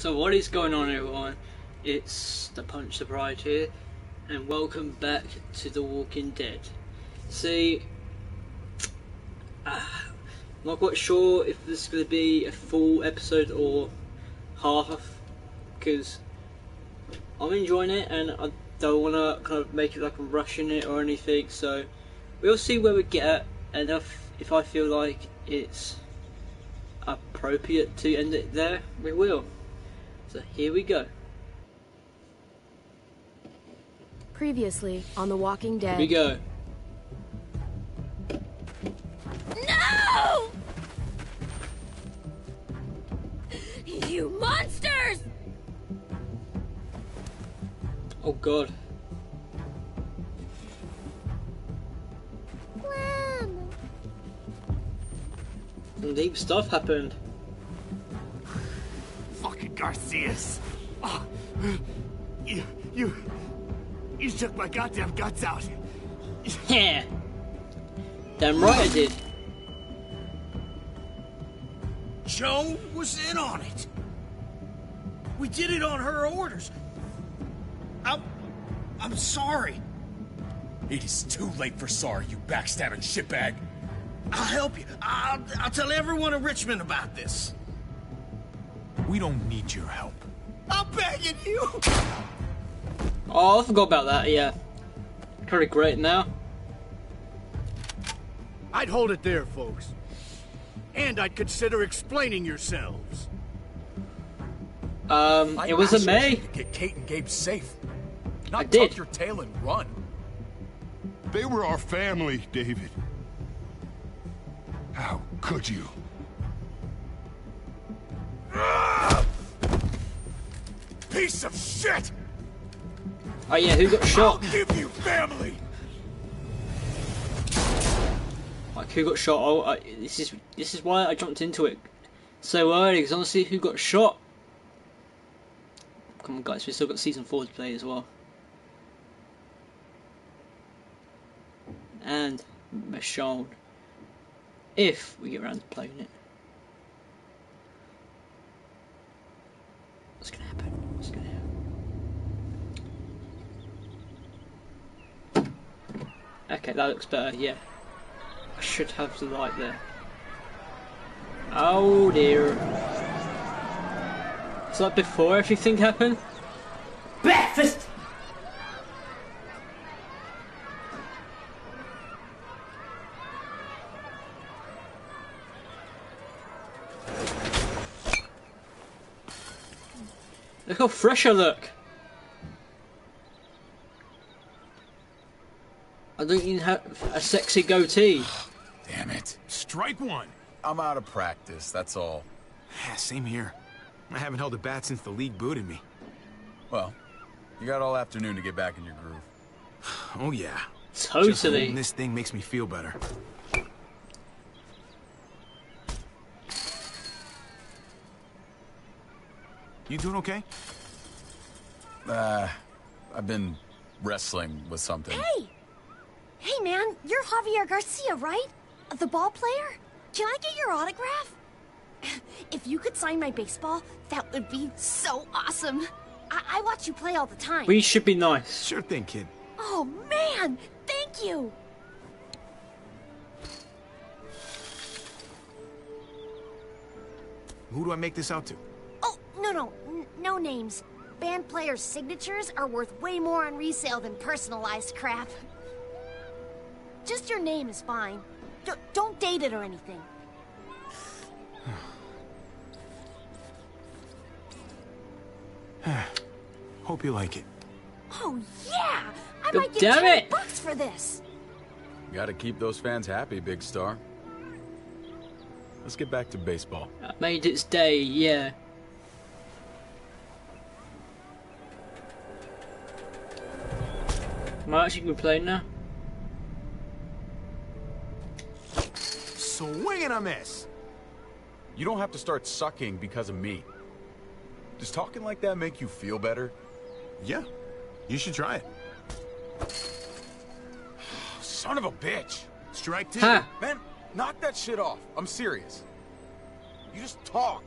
So what is going on, everyone? It's the Punch the Bride here, and welcome back to The Walking Dead. See, I'm not quite sure if this is going to be a full episode or half, because I'm enjoying it and I don't want to kind of make it like I'm rushing it or anything, so we'll see where we get at, and if I feel like it's appropriate to end it there, we will. So here we go. Previously on The Walking Dead. Here we go. No! You monsters! Oh God. Some deep stuff happened. Fucking Garcias! Oh, you took my goddamn guts out. Yeah. Damn right I did. Joan was in on it. We did it on her orders. I'm sorry. It is too late for sorry, you backstabbing shitbag. I'll help you. I'll tell everyone in Richmond about this. We don't need your help. I'm begging you! Oh, I forgot about that, yeah. Pretty great now. I'd hold it there, folks. And I'd consider explaining yourselves. It wasn't me. To get Kate and Gabe safe. Not I did. Tuck your tail and run. They were our family, David. How could you? Piece of shit! Oh yeah, who got shot? I'll give you family. Like who got shot? Oh, this is why I jumped into it so early, because I want to see who got shot. Come on, guys, we still got season 4 to play as well. And Michonne. If we get around to playing it. What's gonna happen? What's gonna happen? Okay, that looks better, yeah. I should have the light there. Oh dear. Is that before everything happened? Breakfast! Look how fresh I look. I don't even have a sexy goatee. Damn it. Strike one. I'm out of practice, that's all. Yeah, same here. I haven't held a bat since the league booted me. Well, you got all afternoon to get back in your groove. Oh yeah. Totally. Just holding this thing makes me feel better. You doing okay? I've been wrestling with something. Hey man, you're Javier Garcia, right? The ball player? Can I get your autograph? If you could sign my baseball, that would be so awesome. I watch you play all the time. We should be nice. Sure thing, kid. Oh man, thank you. Who do I make this out to? No names. Band players' signatures are worth way more on resale than personalized crap. Just your name is fine. Don't date it or anything. Hope you like it. Oh yeah! I might get $10 for this. You gotta keep those fans happy, Big Star. Let's get back to baseball. I made its day, yeah. Am I actually playing now? Swing and a miss. You don't have to start sucking because of me. Does talking like that make you feel better? Yeah, you should try it. Son of a bitch! Strike 2. Huh. Man, knock that shit off. I'm serious. You just talk.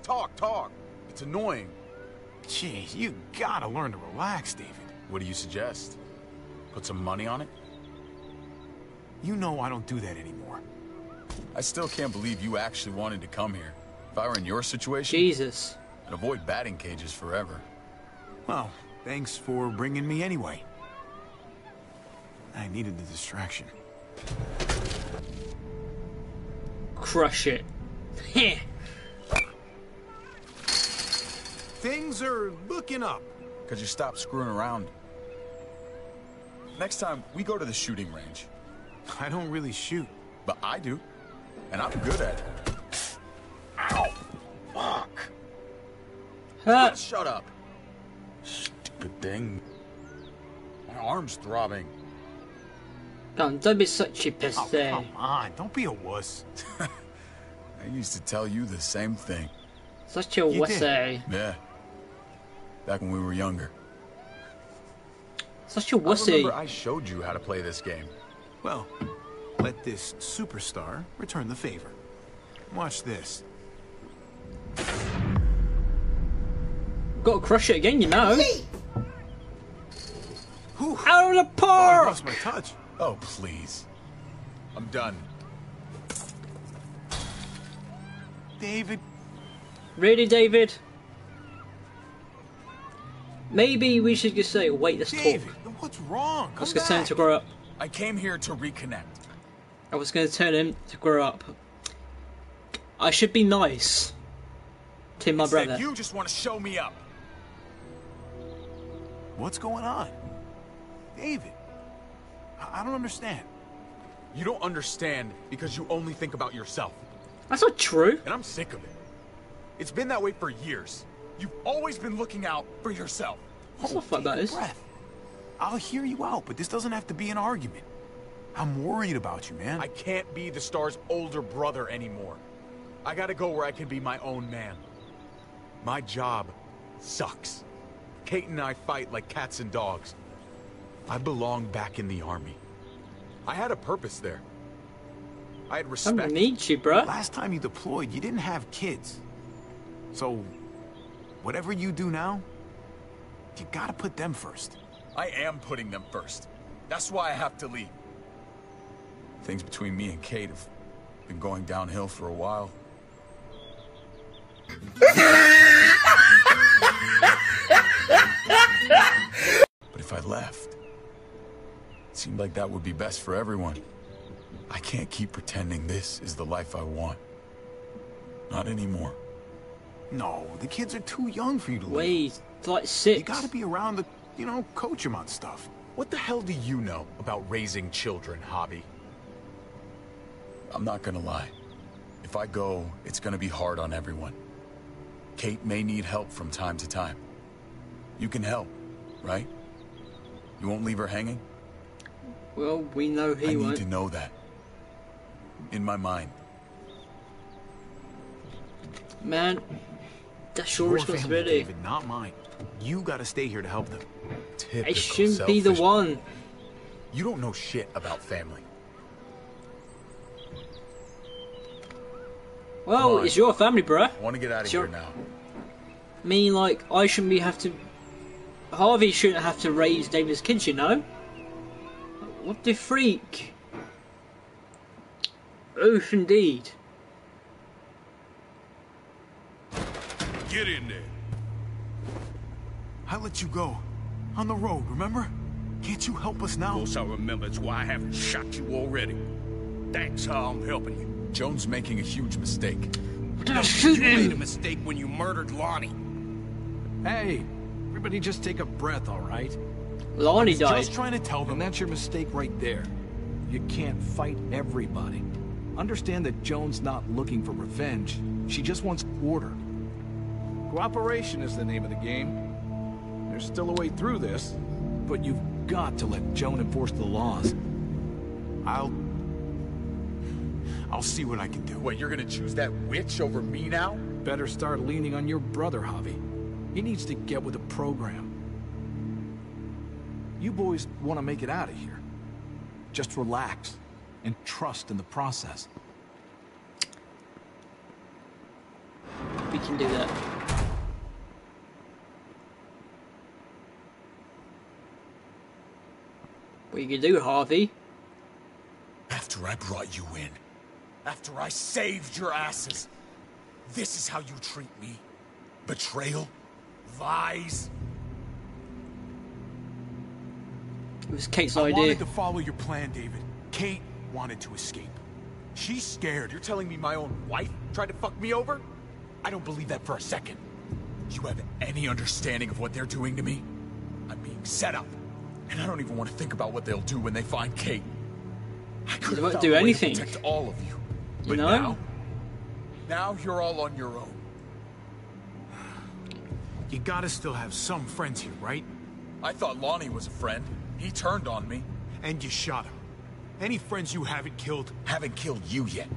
It's annoying. Jeez, you gotta learn to relax, David. What do you suggest? Put some money on it? You know I don't do that anymore. I still can't believe you actually wanted to come here. If I were in your situation... Jesus. I'd avoid batting cages forever. Well, thanks for bringing me anyway. I needed the distraction. Crush it. Heh. Things are looking up. Could you stop screwing around? Next time, we go to the shooting range. I don't really shoot. But I do. And I'm good at it. Ow! Fuck! Huh. Shut up. Stupid thing. My arm's throbbing. Don't be such a piss there. Come on, don't be a wuss. I used to tell you the same thing. Such a wuss, eh? Yeah. Back when we were younger. Such a wussy. I remember I showed you how to play this game. Well, let this superstar return the favor. Watch this. Gotta crush it again, you know. Whew. Out of the park! Oh, I lost my touch. Oh, please. I'm done. David. Really, David? Maybe we should just say, wait, let's talk. What's wrong? I was going to turn him to grow up. I came here to reconnect. I was going to turn him to grow up. I should be nice to my brother. You just want to show me up. What's going on? David, I don't understand. You don't understand because you only think about yourself. That's not true. And I'm sick of it. It's been that way for years. You've always been looking out for yourself. That's not what that is. I'll hear you out, but this doesn't have to be an argument. I'm worried about you, man. I can't be the star's older brother anymore. I gotta go where I can be my own man. My job sucks. Kate and I fight like cats and dogs. I belong back in the army. I had a purpose there. I had respect. I need you, bro. Last time you deployed, you didn't have kids. So... whatever you do now, you gotta put them first. I am putting them first. That's why I have to leave. Things between me and Kate have been going downhill for a while. But if I left, it seemed like that would be best for everyone. I can't keep pretending this is the life I want. Not anymore. No, the kids are too young for you to leave. Wait, like 6. You gotta be around to, you know, coach them on stuff. What the hell do you know about raising children, Hobby? I'm not gonna lie. If I go, it's gonna be hard on everyone. Kate may need help from time to time. You can help, right? You won't leave her hanging? Well, we know he won't. I need to know that. In my mind. Man... that's your responsibility. Family, David, not mine. You gotta stay here to help them. Typical I shouldn't selfish. Be the one. You don't know shit about family. Well, it's your family, bruh. I want to get out of here now. I mean, like, I shouldn't be have to... Harvey shouldn't have to raise David's kids, you know? What the freak? Oof, indeed. Get in there. I let you go. On the road, remember? Can't you help us now? Of course I remember. It's why I haven't shot you already. That's how I'm helping you. Joan's making a huge mistake. You made a mistake when you murdered Lonnie. Hey, everybody just take a breath, all right? Lonnie died. Just trying to tell them. And that's your mistake right there. You can't fight everybody. Understand that Joan's not looking for revenge. She just wants order. Cooperation is the name of the game. There's still a way through this, but you've got to let Joan enforce the laws. I'll see what I can do. What, you're gonna choose that witch over me now? Better start leaning on your brother, Javi. He needs to get with the program. You boys want to make it out of here. Just relax and trust in the process. We can do that. What you gonna do, Harvey? After I brought you in, after I saved your asses, this is how you treat me. Betrayal, lies. It was Kate's idea. I wanted to follow your plan, David. Kate wanted to escape. She's scared. You're telling me my own wife tried to fuck me over? I don't believe that for a second. Do you have any understanding of what they're doing to me? I'm being set up, and I don't even want to think about what they'll do when they find Kate. I could have done anything to protect all of you, but you know? now you're all on your own. You gotta still have some friends here, right? I thought Lonnie was a friend. He turned on me, and you shot him. Any friends you haven't killed you yet.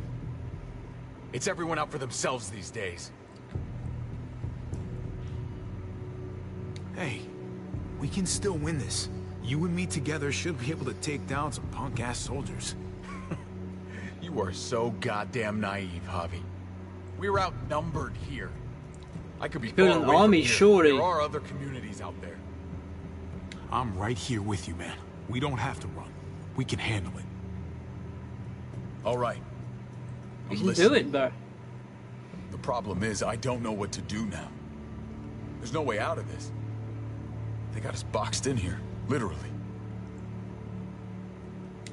It's everyone out for themselves these days. Hey, we can still win this. You and me together should be able to take down some punk-ass soldiers. You are so goddamn naive, Javi. We're outnumbered here. I could be building an army, surely. There are other communities out there. I'm right here with you, man. We don't have to run. We can handle it. All right. We can do it, bro. The problem is, I don't know what to do now. There's no way out of this. They got us boxed in here, literally.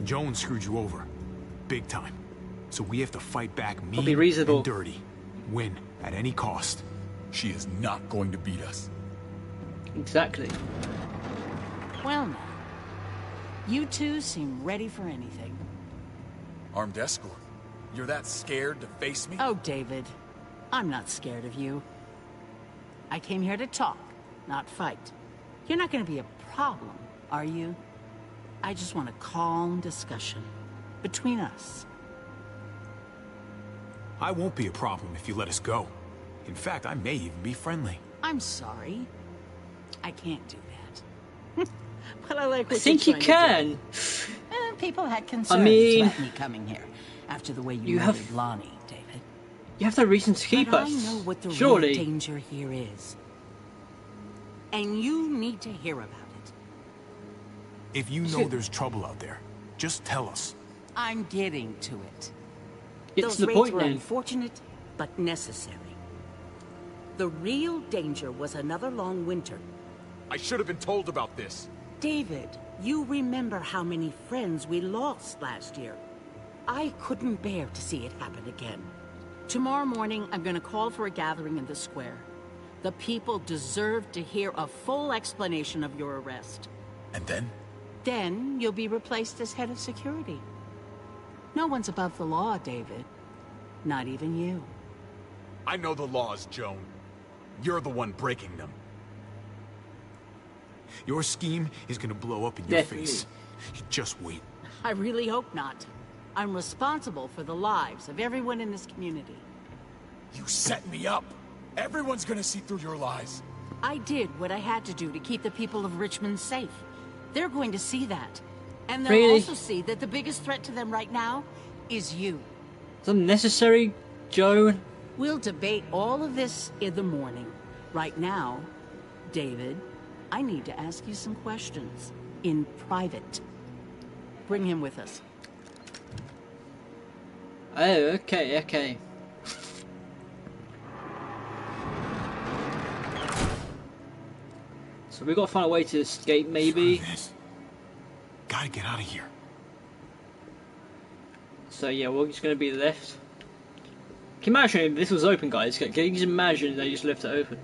Joan screwed you over, big time. So we have to fight back mean and dirty. Win at any cost. She is not going to beat us. Exactly. Well, now. You two seem ready for anything. Armed escort? You're that scared to face me? Oh, David. I'm not scared of you. I came here to talk, not fight. You're not going to be a problem, are you? I just want a calm discussion between us. I won't be a problem if you let us go. In fact, I may even be friendly. I'm sorry. I can't do that. But I like what I think you can. People had concerns about me coming here after the way you handled Lonnie, David. You have the reason to keep us. I know what the real danger here is, and you need to hear about it. If you know there's trouble out there, just tell us. I'm getting to it. Those raids were unfortunate, but necessary. The real danger was another long winter. I should have been told about this. David, you remember how many friends we lost last year. I couldn't bear to see it happen again. Tomorrow morning, I'm going to call for a gathering in the square. The people deserve to hear a full explanation of your arrest. And then? Then you'll be replaced as head of security. No one's above the law, David. Not even you. I know the laws, Joan. You're the one breaking them. Your scheme is going to blow up in your face. Just wait. I really hope not. I'm responsible for the lives of everyone in this community. You set me up. Everyone's going to see through your lies. I did what I had to do to keep the people of Richmond safe. They're going to see that. And they'll also see that the biggest threat to them right now is you. It's unnecessary, Joan. We'll debate all of this in the morning. Right now, David, I need to ask you some questions in private. Bring him with us. Oh, okay, okay. So we gotta find a way to escape, maybe. Gotta get out of here. So yeah, we're just gonna be left. Can you imagine if this was open, guys? Can you just imagine they just left it open?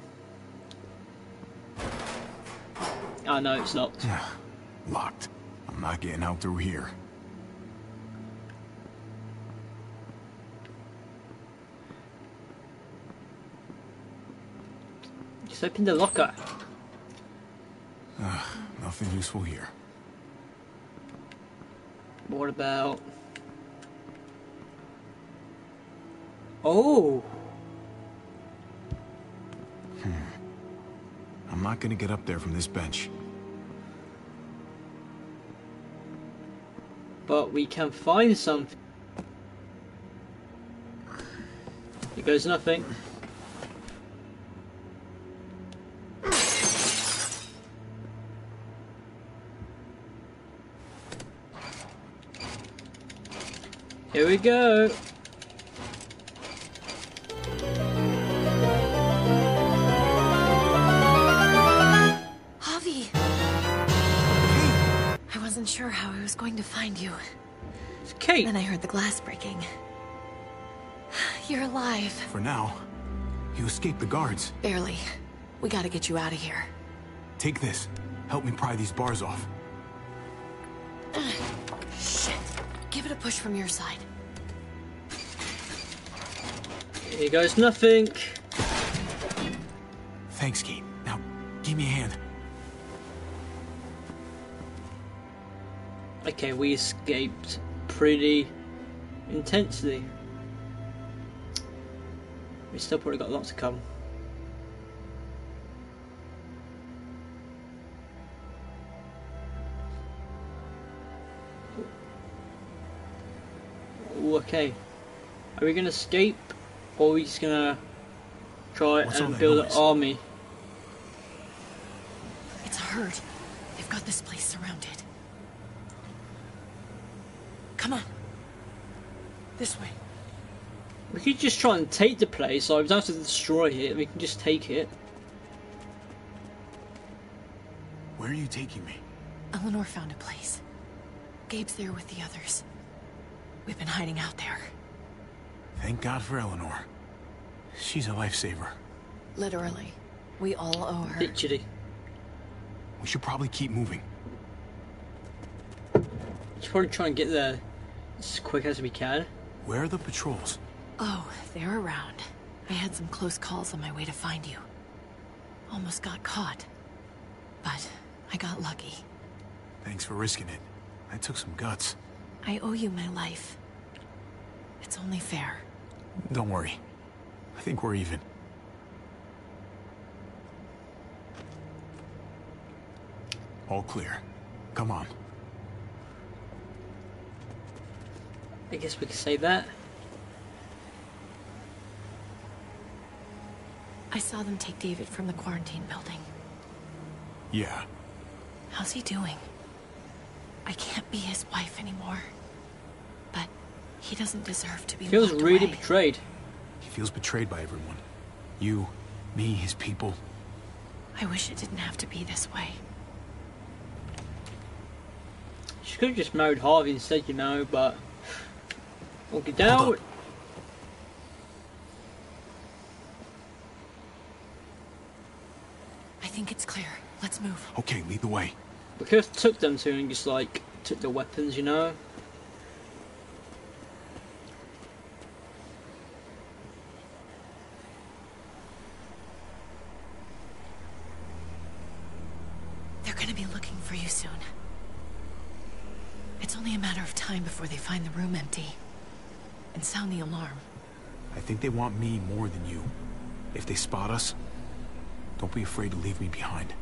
Oh, no, it's not. Locked. I'm not getting out through here. Just open the locker. Nothing useful here. What about... Oh! I'm not gonna get up there from this bench. But we can find something. Here goes nothing. Here we go. Javi. I wasn't sure how I was going to find you. It's Kate. Then I heard the glass breaking. You're alive. For now. You escaped the guards. Barely. We gotta get you out of here. Take this. Help me pry these bars off. Shit. Give it a push from your side. Here goes nothing. Thanks, Kate. Now, give me a hand. Okay, we escaped pretty intensely. We still probably got a lot to come. Ooh, okay. Are we gonna escape, or are we just gonna try and build an army? It's a herd. They've got this place surrounded. Come on. This way. We could just try and take the place, so we don't have to destroy it, we can just take it. Where are you taking me? Eleanor found a place. Gabe's there with the others. We've been hiding out there. Thank God for Eleanor. She's a lifesaver. Literally. We all owe her. Literally. We should probably keep moving. We should probably try and get there as quick as we can. Where are the patrols? Oh, they're around. I had some close calls on my way to find you. Almost got caught. But I got lucky. Thanks for risking it. That took some guts. I owe you my life. It's only fair. Don't worry. I think we're even. All clear. Come on. I guess we could say that. I saw them take David from the quarantine building. Yeah. How's he doing? I can't be his wife anymore. But he doesn't deserve to be locked away. He feels really betrayed. He feels betrayed by everyone. You, me, his people. I wish it didn't have to be this way. She could have just married Harvey instead, you know, but... we'll get down. I think it's clear. Let's move. Okay, lead the way. We could have took them to and just like took the weapons, you know. They're gonna be looking for you soon. It's only a matter of time before they find the room empty and sound the alarm. I think they want me more than you. If they spot us, don't be afraid to leave me behind.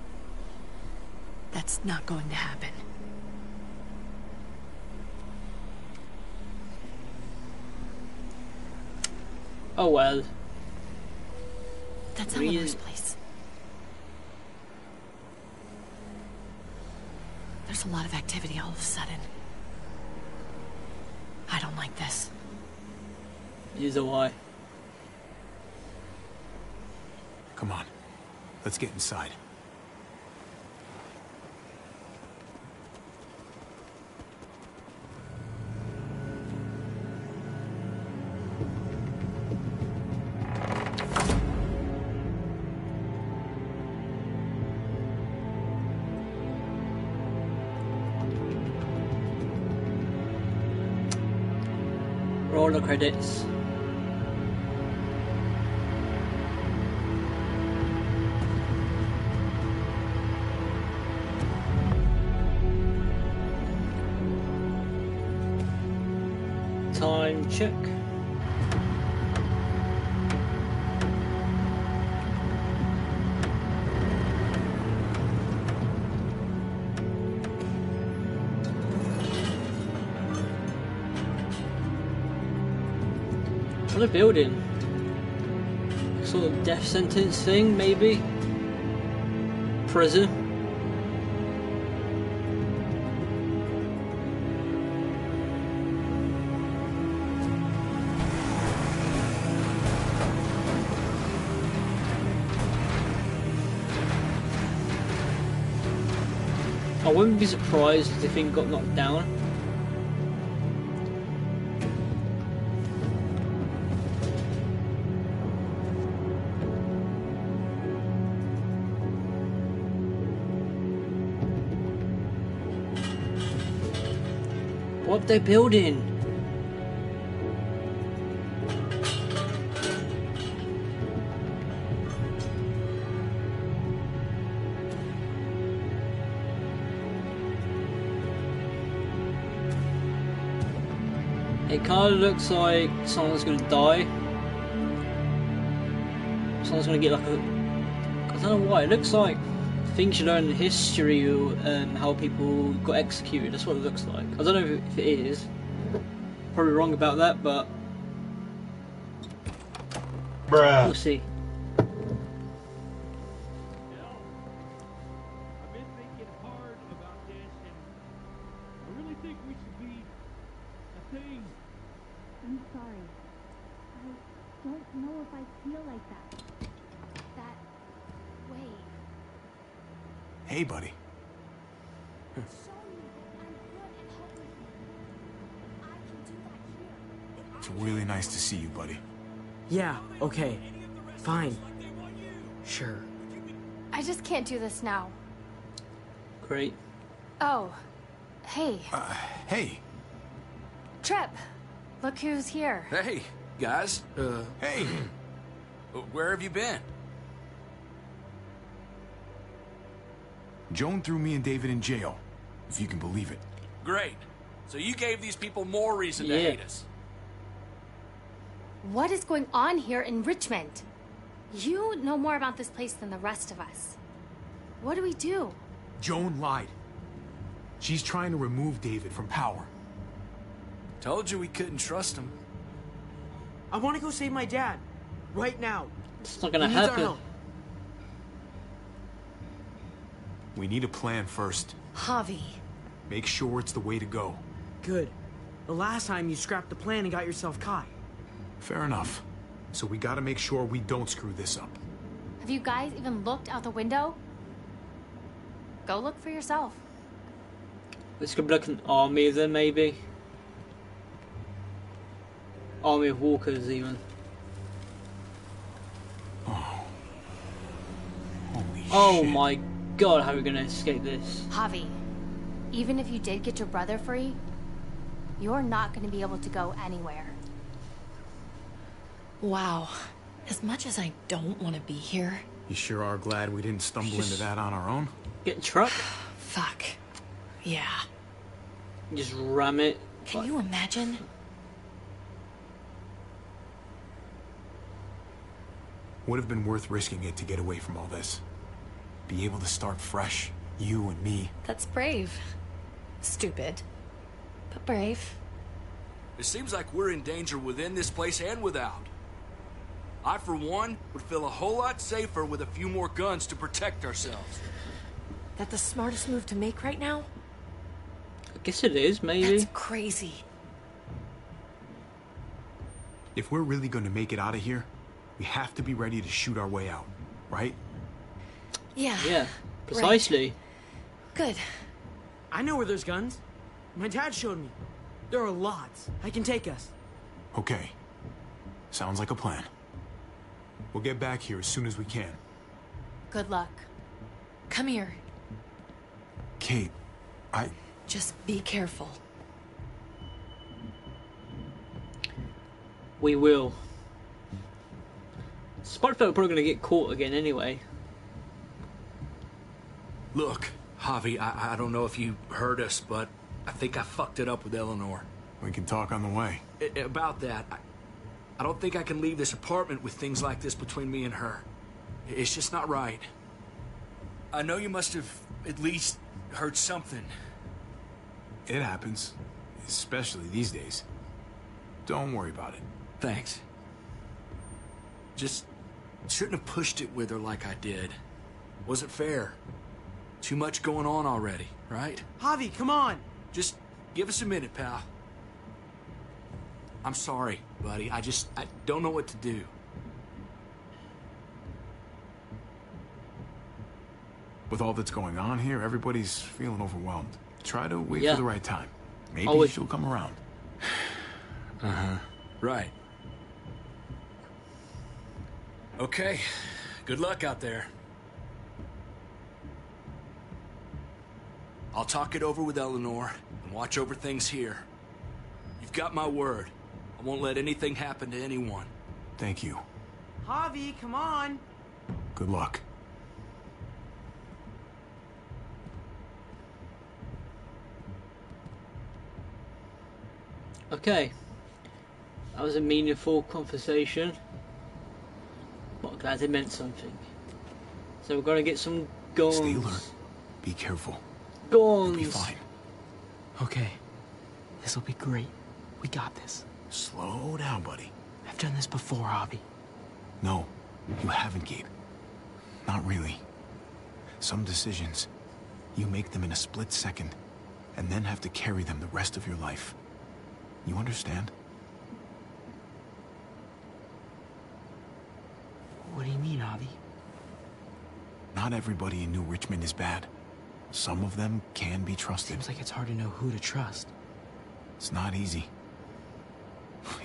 That's not going to happen. Oh well. That's Eleanor's place. There's a lot of activity all of a sudden. I don't like this. Neither do I. Come on. Let's get inside. Roll the credits. Time check. What a building. Sort of death sentence thing, maybe. Prison. I wouldn't be surprised if the thing got knocked down. What are they building? It kind of looks like someone's going to die. Someone's going to get like a... I don't know why, it looks like things you learn in history, how people got executed, that's what it looks like. I don't know if it is. Probably wrong about that, but... Bruh. We'll see. Hey, buddy. Show me that I'm good and help me. I can do that here. It's really nice to see you, buddy. Yeah, okay. Fine. Sure. I just can't do this now. Great. Oh. Hey. Hey. Tripp. Look who's here. Hey, guys. Hey. Where have you been? Joan threw me and David in jail, if you can believe it. Great. So you gave these people more reason to hate us. What is going on here in Richmond? You know more about this place than the rest of us. What do we do? Joan lied. She's trying to remove David from power. Told you we couldn't trust him. I want to go save my dad. Right now. It's not gonna happen. We need a plan first. Javi. Make sure it's the way to go. Good. The last time you scrapped the plan and got yourself caught. Fair enough. So we gotta make sure we don't screw this up. Have you guys even looked out the window? Go look for yourself. This could be like an army then, maybe. Army of walkers, even. Oh. Holy shit. Oh my God. God, how are we gonna escape this? Javi, even if you did get your brother free, you're not gonna be able to go anywhere. Wow, as much as I don't want to be here. You sure are glad we didn't stumble into that on our own? Get a truck? Fuck. Yeah. Just ram it. Can you imagine? Would have been worth risking it to get away from all this. Be able to start fresh, you and me. That's brave. Stupid, but brave. It seems like we're in danger within this place and without. I, for one, would feel a whole lot safer with a few more guns to protect ourselves. That the smartest move to make right now? I guess it is, maybe. That's crazy. If we're really going to make it out of here, we have to be ready to shoot our way out, right? Yeah. Yeah. Precisely. Right. Good. I know where there's guns. My dad showed me. There are lots. I can take us. Okay. Sounds like a plan. We'll get back here as soon as we can. Good luck. Come here. Kate, I... Just be careful. We will. Spotfell are probably going to get caught again anyway. Look, Javi, I don't know if you heard us, but I think I fucked it up with Eleanor. We can talk on the way. About that, I don't think I can leave this apartment with things like this between me and her. It's just not right. I know you must have at least heard something. It happens, especially these days. Don't worry about it. Thanks. Just shouldn't have pushed it with her like I did. Wasn't fair. Too much going on already, right? Javi, come on! Just give us a minute, pal. I'm sorry, buddy. I don't know what to do. With all that's going on here, everybody's feeling overwhelmed. Try to wait for the right time. Maybe she'll come around. Right. Okay. Good luck out there. I'll talk it over with Eleanor and watch over things here. You've got my word. I won't let anything happen to anyone. Thank you. Javi, come on. Good luck. Okay. That was a meaningful conversation. Well, I'm glad it meant something. So we're gonna get some guns. Stay alert. Be careful. Guns. You'll be fine. Okay. This'll be great. We got this. Slow down, buddy. I've done this before, Javi. No, you haven't, Gabe. Not really. Some decisions, you make them in a split second, and then have to carry them the rest of your life. You understand? What do you mean, Javi? Not everybody in New Richmond is bad. Some of them can be trusted. Seems like it's hard to know who to trust. It's not easy.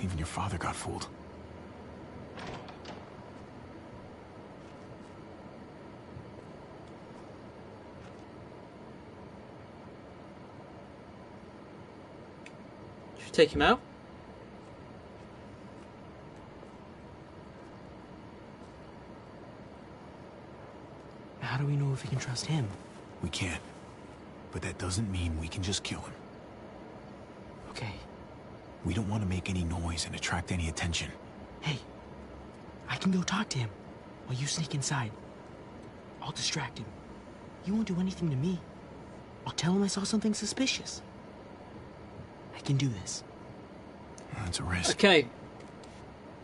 Even your father got fooled. Take him out. How do we know if we can trust him? We can't. But that doesn't mean we can just kill him. Okay. We don't want to make any noise and attract any attention. Hey, I can go talk to him while you sneak inside. I'll distract him. He won't do anything to me. I'll tell him I saw something suspicious. I can do this. That's a risk. Okay.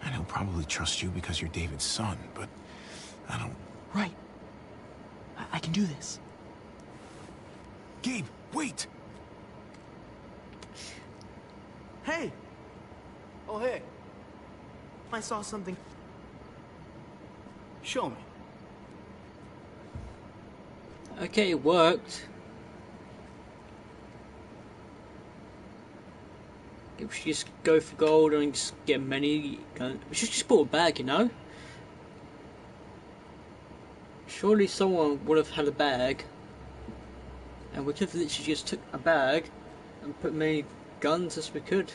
And he'll probably trust you because you're David's son, but I don't... Right. I can do this. Gabe, wait! Hey! Oh, hey. I saw something. Show me. Okay, it worked. We should just go for gold and just get many guns. We should just bought a bag, you know? Surely someone would have had a bag. And we could have literally just took a bag and put many guns as we could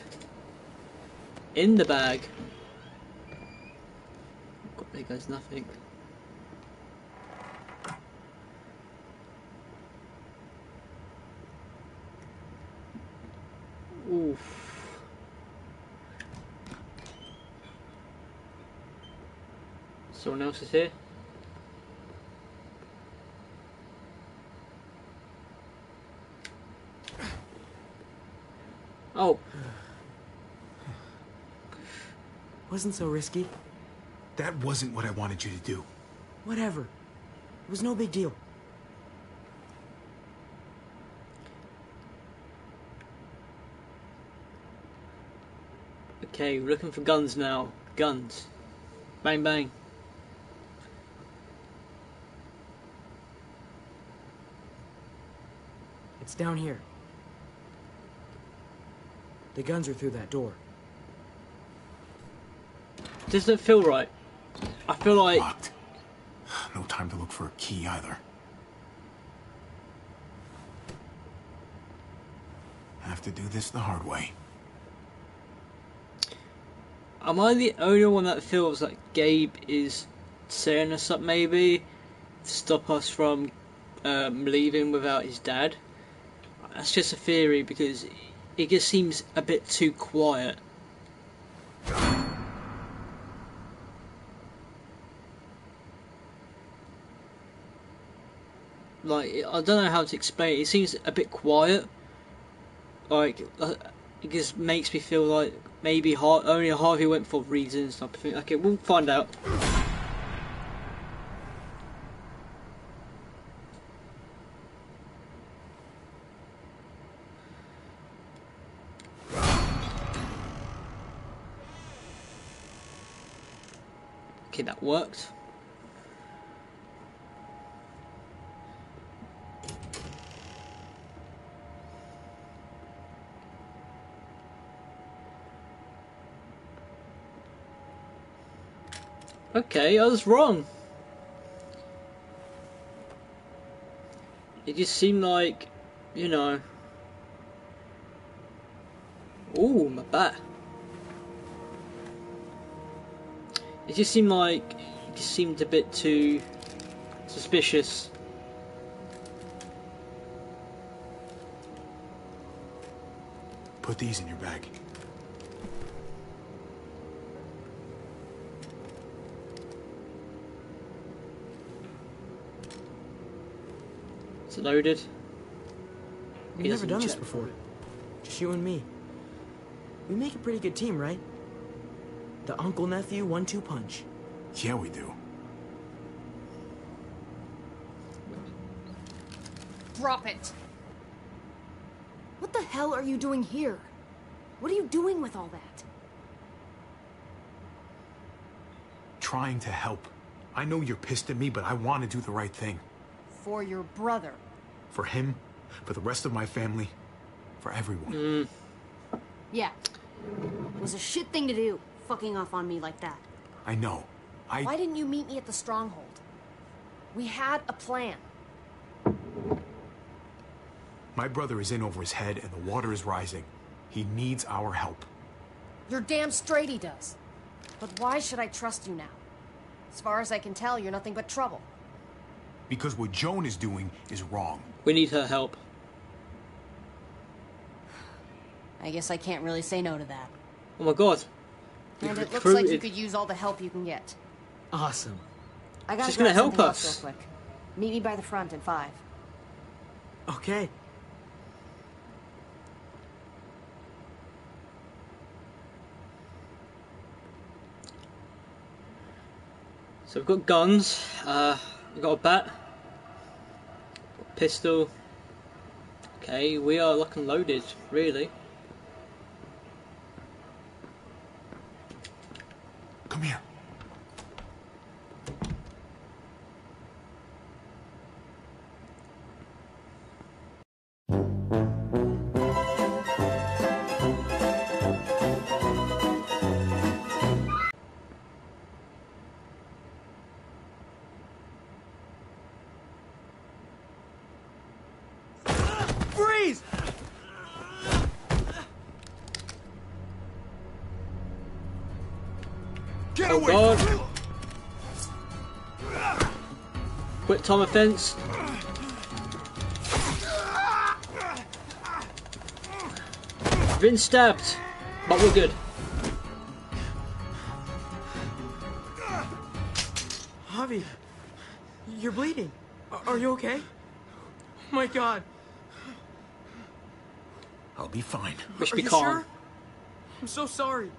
in the bag. God, there goes nothing. Oof. Someone else is here. Oh. Wasn't so risky. That wasn't what I wanted you to do. Whatever. It was no big deal. Okay, we're looking for guns now. Guns. Bang, bang. It's down here. The guns are through that door. Doesn't feel right. I feel like... Locked. No time to look for a key either. I have to do this the hard way. Am I the only one that feels like Gabe is setting us up maybe? To stop us from leaving without his dad? That's just a theory because it just seems a bit too quiet. Like, I don't know how to explain it. It seems a bit quiet. Like, it just makes me feel like maybe only Harvey went for reasons type of thing. Okay, we'll find out. Okay, that worked. Okay, I was wrong. It just seemed like, you know. Ooh, my back. It just seemed like it just seemed a bit too suspicious. Put these in your bag. Is it loaded? We've never done this before. Just you and me. We make a pretty good team, right? The uncle-nephew 1-2 punch. Yeah, we do. Drop it. What the hell are you doing here? What are you doing with all that? Trying to help. I know you're pissed at me, but I want to do the right thing. For your brother. For him, for the rest of my family, for everyone. Mm. Yeah. It was a shit thing to do, fucking off on me like that. I know. Why didn't you meet me at the Stronghold? We had a plan. My brother is in over his head and the water is rising. He needs our help. You're damn straight he does. But why should I trust you now? As far as I can tell, you're nothing but trouble. Because what Joan is doing is wrong. We need her help. I guess I can't really say no to that. Oh my god. And it looks like you could use all the help you can get. Awesome. I gotta grab something else real quick. Meet me by the front in 5. Okay. So we've got guns, we've got a bat, got a pistol. Okay, we are locked and loaded, really. Come here. Quick time offense. Been stabbed, but we're good. Javi, you're bleeding. Are you okay? Oh my god. I'll be fine. We should be calm. Sure? I'm so sorry.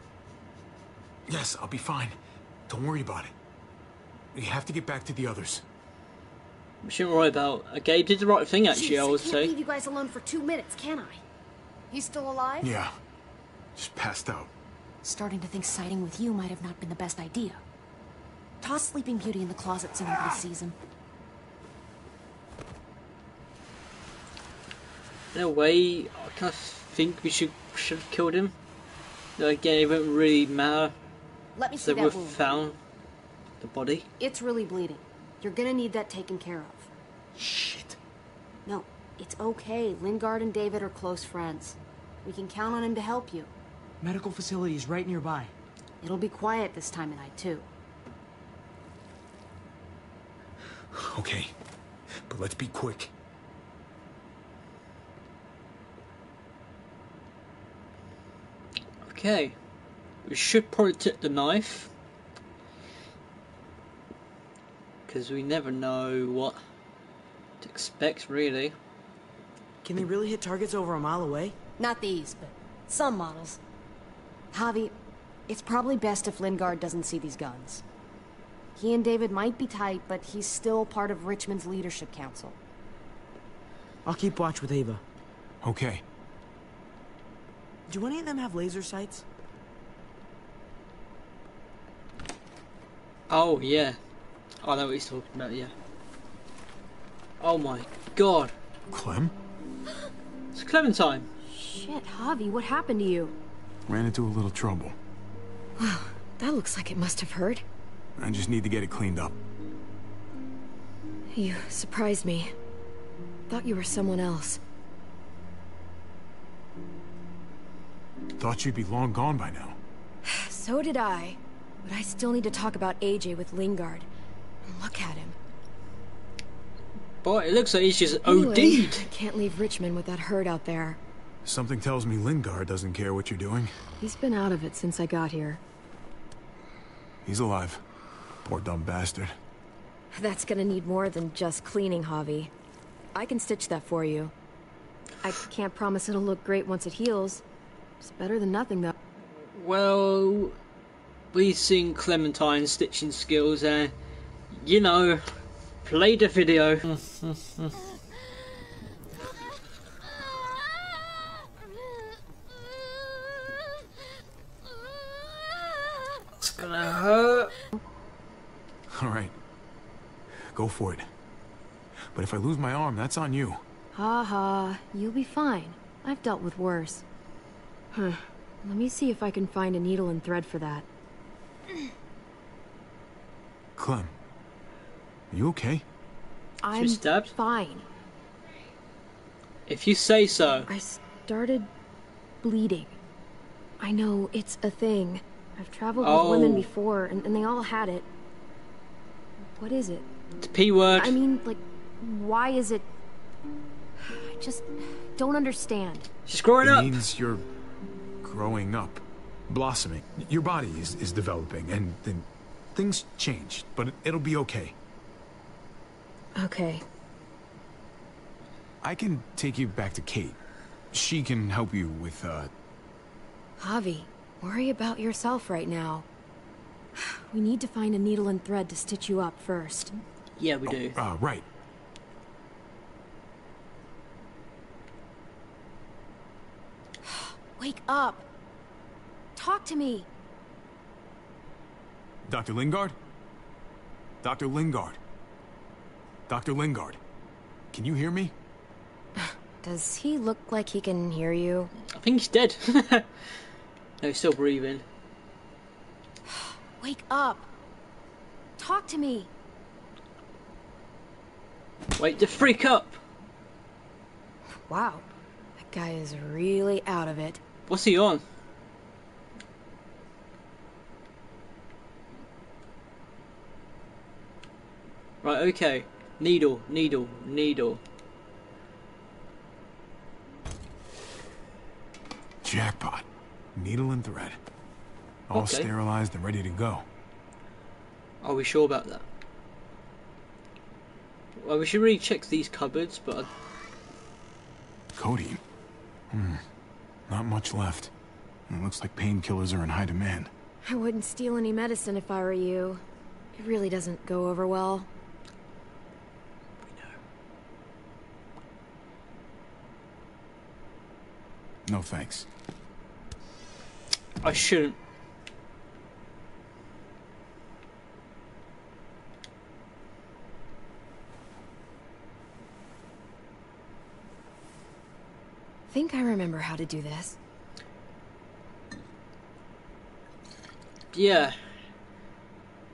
Yes, I'll be fine. Don't worry about it. We have to get back to the others. We shouldn't worry about Gabe did the right thing, actually. Jeez, I would say. I can't leave you guys alone for 2 minutes, can I? He's still alive? Yeah. Just passed out. Starting to think siding with you might have not been the best idea. Toss Sleeping Beauty in the closet so nobody sees him. In a way, I kind of think we should have killed him. Though again, it wouldn't really matter. Let me see that wound. So we found the body. It's really bleeding. You're gonna need that taken care of. Shit. No, it's okay. Lingard and David are close friends. We can count on him to help you. Medical facility is right nearby. It'll be quiet this time of night, too. Okay, but let's be quick. Okay. We should probably tip the knife, because we never know what to expect, really. Can they really hit targets over a mile away? Not these, but some models. Javi, it's probably best if Lingard doesn't see these guns. He and David might be tight, but he's still part of Richmond's leadership council. I'll keep watch with Ava. Okay. Do any of them have laser sights? Oh, yeah. I know what he's talking about, yeah. Oh my god. Clem? It's Clementine. Shit, Javi, what happened to you? Ran into a little trouble. Wow, that looks like it must have hurt. I just need to get it cleaned up. You surprised me. Thought you were someone else. Thought you'd be long gone by now. So did I. But I still need to talk about AJ with Lingard. Look at him. Boy, it looks like he's just OD'd. Anyway, I can't leave Richmond with that herd out there. Something tells me Lingard doesn't care what you're doing. He's been out of it since I got here. He's alive. Poor dumb bastard. That's gonna need more than just cleaning, Javi. I can stitch that for you. I can't promise it'll look great once it heals. It's better than nothing, though. Well, we've seen Clementine's stitching skills, and, you know, play the video. It's gonna hurt. All right, go for it. But if I lose my arm, that's on you. Ha ha, you'll be fine. I've dealt with worse. Huh. Let me see if I can find a needle and thread for that. Clem, are you okay? I'm fine. If you say so. I started bleeding. I know, it's a thing. I've traveled with women before, and they all had it. What is it? The P word. I mean, like, why is it? I just don't understand. She's growing up. It means you're growing up, blossoming. Your body is developing, and then things change, but it'll be okay. Okay. I can take you back to Kate. She can help you with, Javi, worry about yourself right now. We need to find a needle and thread to stitch you up first. Yeah, we do. Right. Wake up. Talk to me. Dr. Lingard? Dr. Lingard? Dr. Lingard, can you hear me? Does he look like he can hear you? I think he's dead. No, he's still breathing. Wake up. Talk to me. Wait to freak up. Wow. That guy is really out of it. What's he on? Right, okay. Needle, needle, needle. Jackpot. Needle and thread. All sterilized and ready to go. Are we sure about that? Well, we should really check these cupboards, but... Cody. Not much left. It looks like painkillers are in high demand. I wouldn't steal any medicine if I were you. It really doesn't go over well. No thanks. I shouldn't. I think I remember how to do this. Yeah.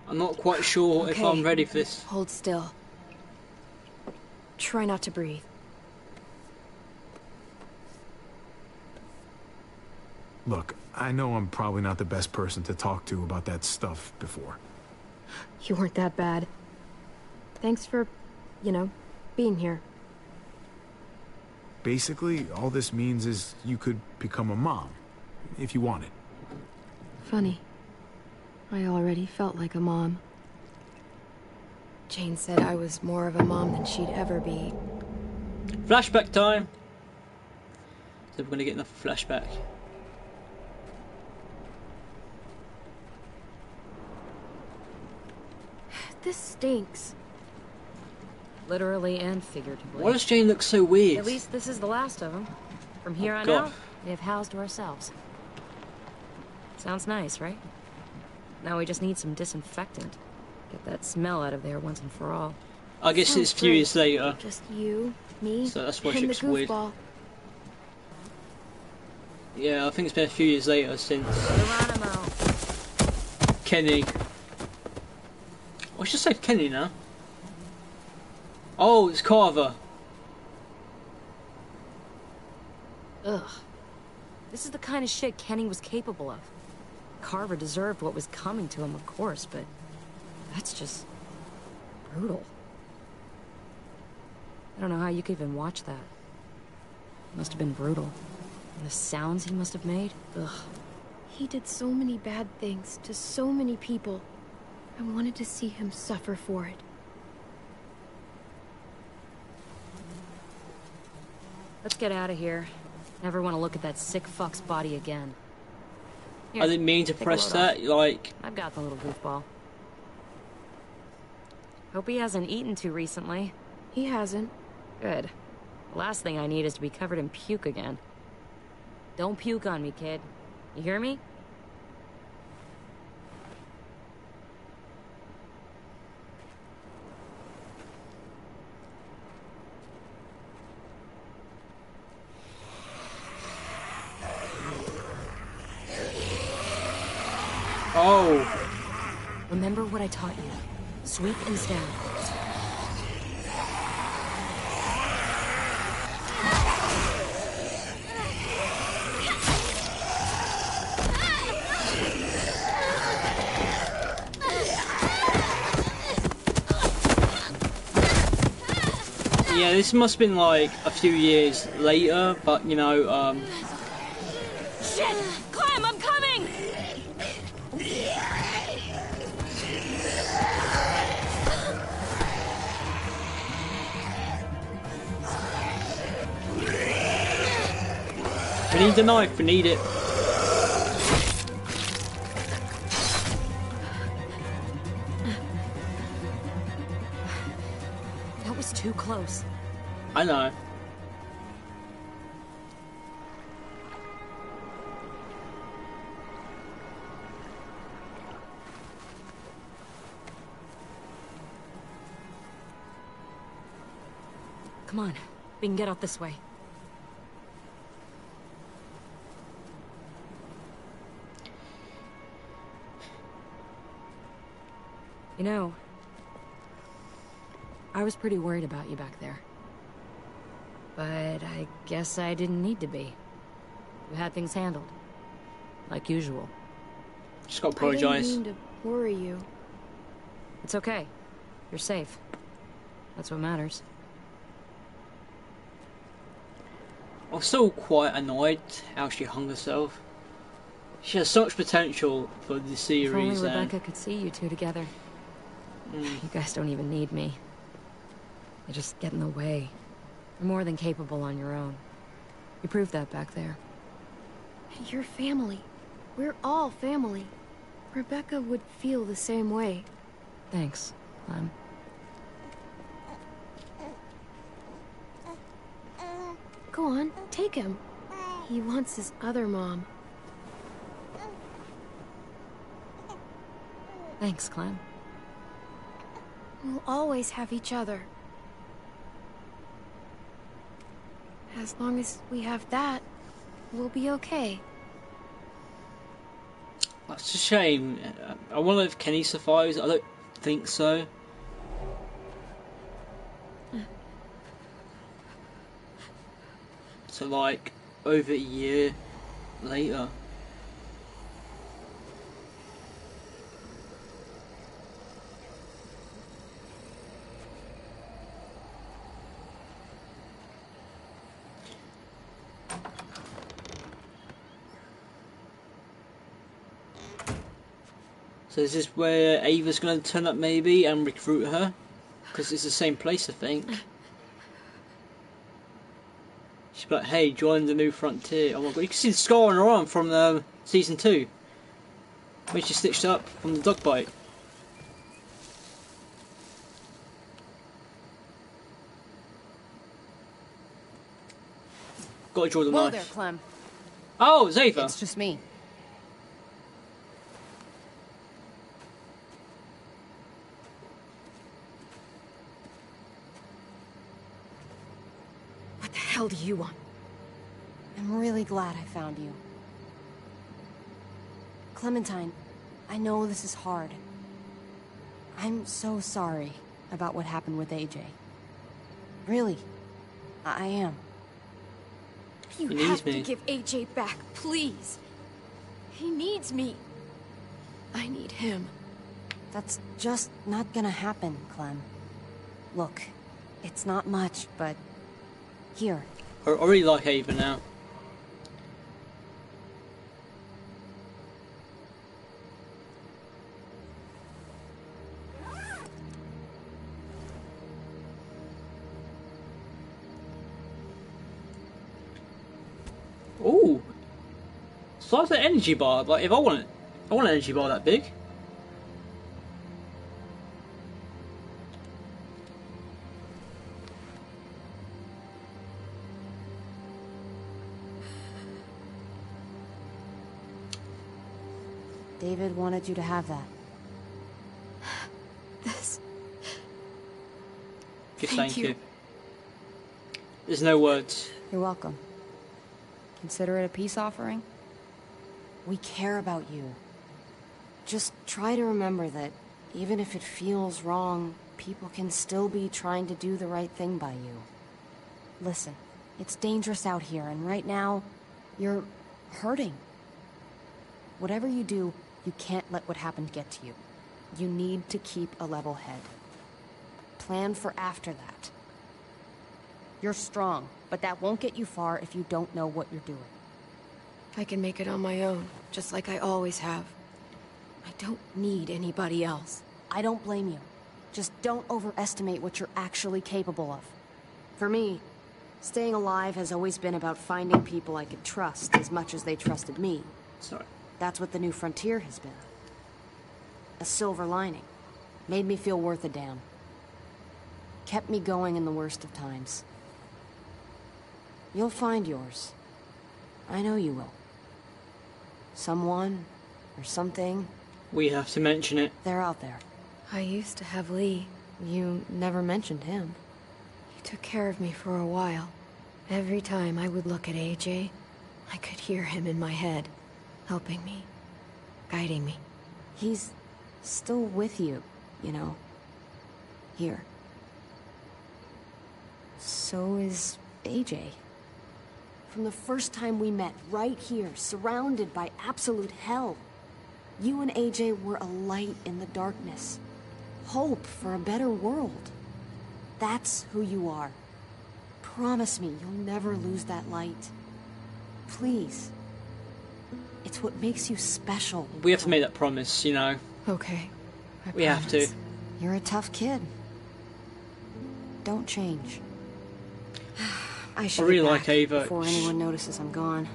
I'm not quite sure if I'm ready for this. Hold still. Try not to breathe. Look, I know I'm probably not the best person to talk to about that stuff before. You weren't that bad. Thanks for, you know, being here. Basically, all this means is you could become a mom, if you wanted. Funny. I already felt like a mom. Jane said I was more of a mom than she'd ever be. Flashback time! So we're gonna get enough flashback. This stinks. Literally and figuratively. Why does Jane look so weird? At least this is the last of them. From here on out, we have housed ourselves. Sounds nice, right? Now we just need some disinfectant. Get that smell out of there once and for all. I guess it's few years later. Just you, me, so that's why she looks weird. Yeah, I think it's been a few years later since Kenny. We should save Kenny now. Oh, it's Carver. Ugh. This is the kind of shit Kenny was capable of. Carver deserved what was coming to him, of course, but that's just brutal. I don't know how you could even watch that. It must have been brutal. And the sounds he must have made, ugh. He did so many bad things to so many people. I wanted to see him suffer for it. Let's get out of here. Never want to look at that sick fuck's body again. Here, I didn't mean to press that, like... I've got the little goofball. Hope he hasn't eaten too recently. He hasn't. Good. The last thing I need is to be covered in puke again. Don't puke on me, kid. You hear me? Oh. Remember what I taught you. Sweep and stab. Yeah, this must have been like a few years later, but you know, Shit! Climb, I'm coming! We need the knife, we need it. That was too close. I know. Come on, we can get out this way. You know, I was pretty worried about you back there. But I guess I didn't need to be. You had things handled. Like usual. Just gotta apologize. I didn't mean to worry you. It's okay. You're safe. That's what matters. I'm still quite annoyed how she hung herself. She has so much potential for the series. If only Rebecca could see you two together. You guys don't even need me. They just get in the way. You're more than capable on your own. You proved that back there. You're family. We're all family. Rebecca would feel the same way. Thanks, Clem. Go on, take him. He wants his other mom. Thanks, Clem. We'll always have each other. As long as we have that, we'll be okay. That's a shame. I wonder if Kenny survives. I don't think so. So, like, over a year later. So is this where Ava's going to turn up maybe and recruit her? Because it's the same place, I think. She's like, hey, join the New Frontier. Oh my god, you can see the scar on her arm from season 2. When she stitched up from the dog bite. Gotta draw the knife. Whoa there, Clem. Oh, it's Ava. It's just me. What the hell do you want? I'm really glad I found you. Clementine, I know this is hard. I'm so sorry about what happened with AJ. Really, I am. You have to give AJ back, please. He needs me. I need him. That's just not gonna happen, Clem. Look, it's not much, but here. I already like Ava now. Ooh, so that's an energy bar. Like if I want an energy bar that big. David wanted you to have that. This. Thank you. There's no words. You're welcome. Consider it a peace offering. We care about you. Just try to remember that even if it feels wrong, people can still be trying to do the right thing by you. Listen, it's dangerous out here, and right now, you're hurting. Whatever you do, you can't let what happened get to you. You need to keep a level head. Plan for after that. You're strong, but that won't get you far if you don't know what you're doing. I can make it on my own, just like I always have. I don't need anybody else. I don't blame you. Just don't overestimate what you're actually capable of. For me, staying alive has always been about finding people I could trust as much as they trusted me. Sorry. That's what the New Frontier has been. A silver lining. Made me feel worth a damn. Kept me going in the worst of times. You'll find yours. I know you will. Someone, or something. We have to mention it. They're out there. I used to have Lee. You never mentioned him. He took care of me for a while. Every time I would look at AJ, I could hear him in my head. Helping me, guiding me. He's still with you, you know. Here. So is AJ. From the first time we met, right here, surrounded by absolute hell. You and AJ were a light in the darkness. Hope for a better world. That's who you are. Promise me you'll never lose that light. Please. It's what makes you special. We have to make that promise, you know. Okay. We have to. You're a tough kid. Don't change. I should really like Ava before anyone notices I'm gone.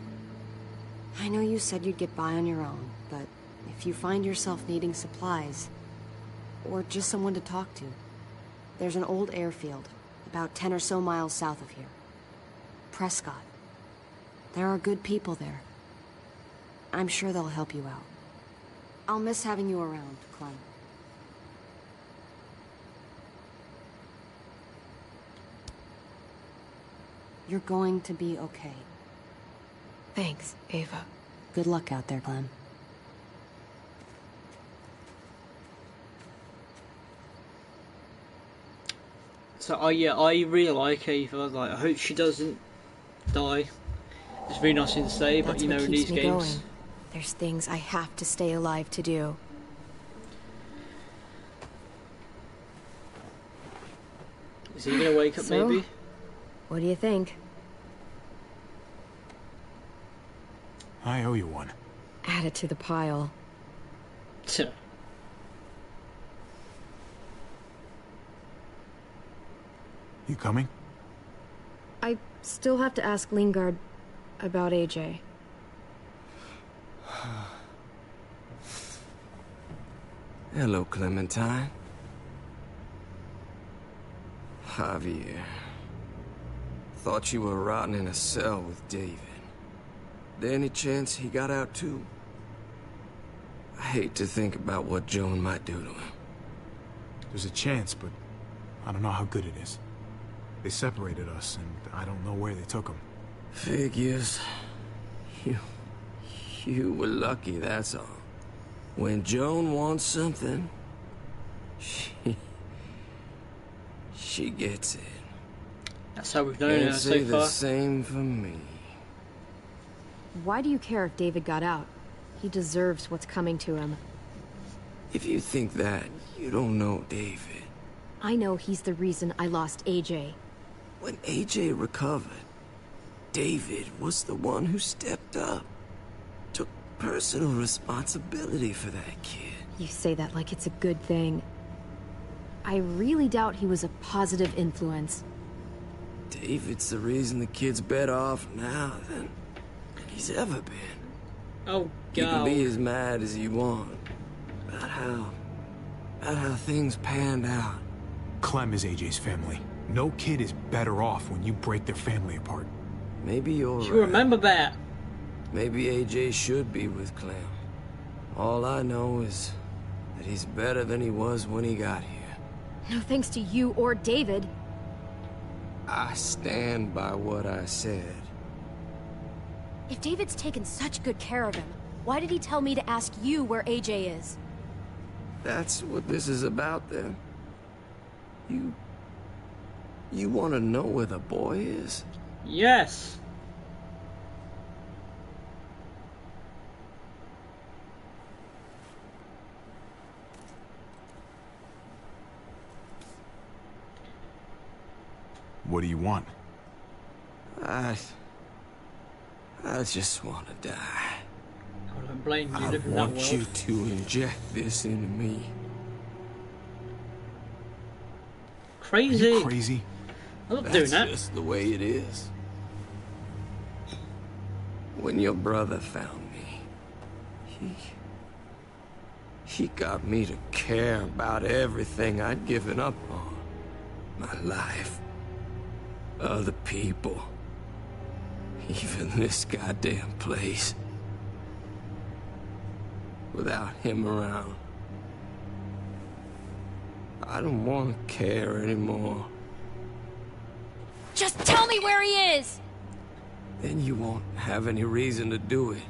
I know you said you'd get by on your own, but if you find yourself needing supplies or just someone to talk to, there's an old airfield about 10 or so miles south of here. Prescott. There are good people there. I'm sure they'll help you out. I'll miss having you around, Clem. You're going to be okay. Thanks, Ava. Good luck out there, Clem. So, yeah, I really like Ava. Like, I hope she doesn't die. It's really nice thing to say, but you know, in these games... Going. There's things I have to stay alive to do. Is he gonna wake up, so, maybe? What do you think? I owe you one. Add it to the pile. You coming? I still have to ask Lingard about AJ. Hello, Clementine. Javier. Thought you were rotting in a cell with David. There any chance he got out too? I hate to think about what Joan might do to him. There's a chance, but I don't know how good it is. They separated us, and I don't know where they took him. Figures. You were lucky, that's all. When Joan wants something, She gets it. That's how we've known her so far. Can't say the same for me. Why do you care if David got out? He deserves what's coming to him. If you think that, you don't know David. I know he's the reason I lost AJ. When AJ recovered, David was the one who stepped up. Took personal responsibility for that kid. You say that like it's a good thing. I really doubt he was a positive influence. David's the reason the kid's better off now than he's ever been. Oh, God. You can be as mad as you want about how things panned out. Clem is AJ's family. No kid is better off when you break their family apart. Maybe you're right. You remember that. Maybe AJ should be with Clem. All I know is that he's better than he was when he got here. No thanks to you or David. I stand by what I said. If David's taken such good care of him, why did he tell me to ask you where AJ is? That's what this is about, then. You want to know where the boy is? Yes. What do you want? I just want to die. I don't blame you. I want you to inject this into me. Crazy. Are you crazy? I'm not doing that. That's just the way it is. When your brother found me, he got me to care about everything I'd given up on. My life, other people, even this goddamn place. Without him around, I don't want to care anymore. Just tell me where he is! Then you won't have any reason to do it.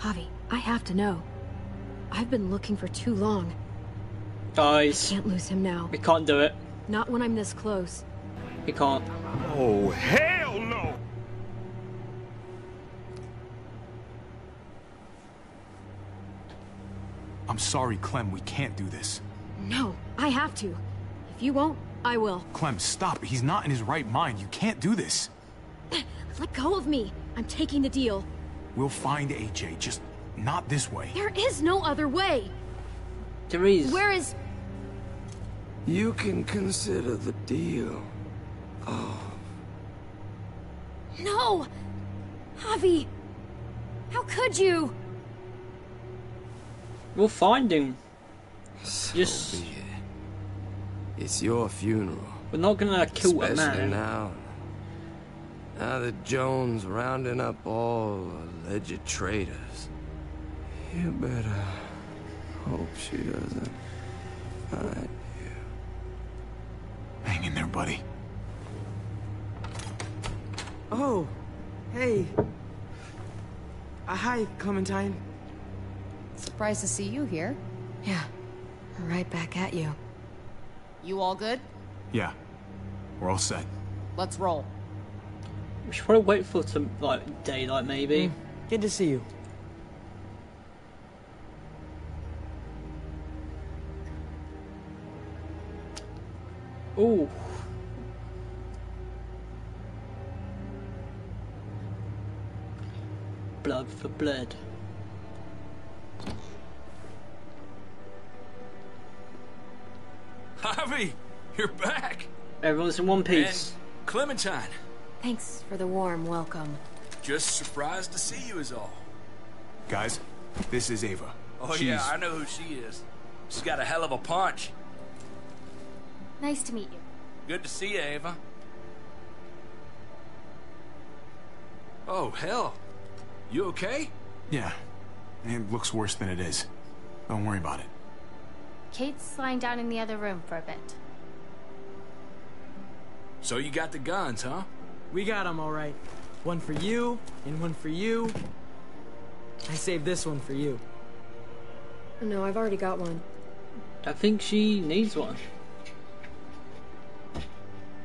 Javi, I have to know. I've been looking for too long. Guys, we can't lose him now. We can't do it. Not when I'm this close. We can't. Oh, hell no! I'm sorry, Clem, we can't do this. No, I have to. If you won't, I will. Clem, stop. He's not in his right mind. You can't do this. Let go of me. I'm taking the deal. We'll find AJ, just not this way. There is no other way. Therese. Where is... You can consider the deal. Oh. No! Javi! How could you? We'll find him. So yes. Be it. It's your funeral. We're not gonna kill a man. Especially now. Now that Joan's rounding up all alleged traitors. You better hope she doesn't find you. Hang in there, buddy. Oh, hey. Hi, Clementine. Surprised to see you here. Yeah, right back at you. You all good? Yeah, we're all set. Let's roll. We should probably wait for some like daylight, maybe. Good to see you. Ooh. Blood for blood. Javi, you're back. Everyone's in one piece. And Clementine. Thanks for the warm welcome. Just surprised to see you is all. Guys, this is Ava. Oh, she's... yeah, I know who she is. She's got a hell of a punch. Nice to meet you. Good to see you, Ava. Oh, hell. You okay? Yeah. It looks worse than it is. Don't worry about it. Kate's lying down in the other room for a bit. So you got the guns, huh? We got them, all right. One for you, and one for you. I saved this one for you. No, I've already got one. I think she needs one.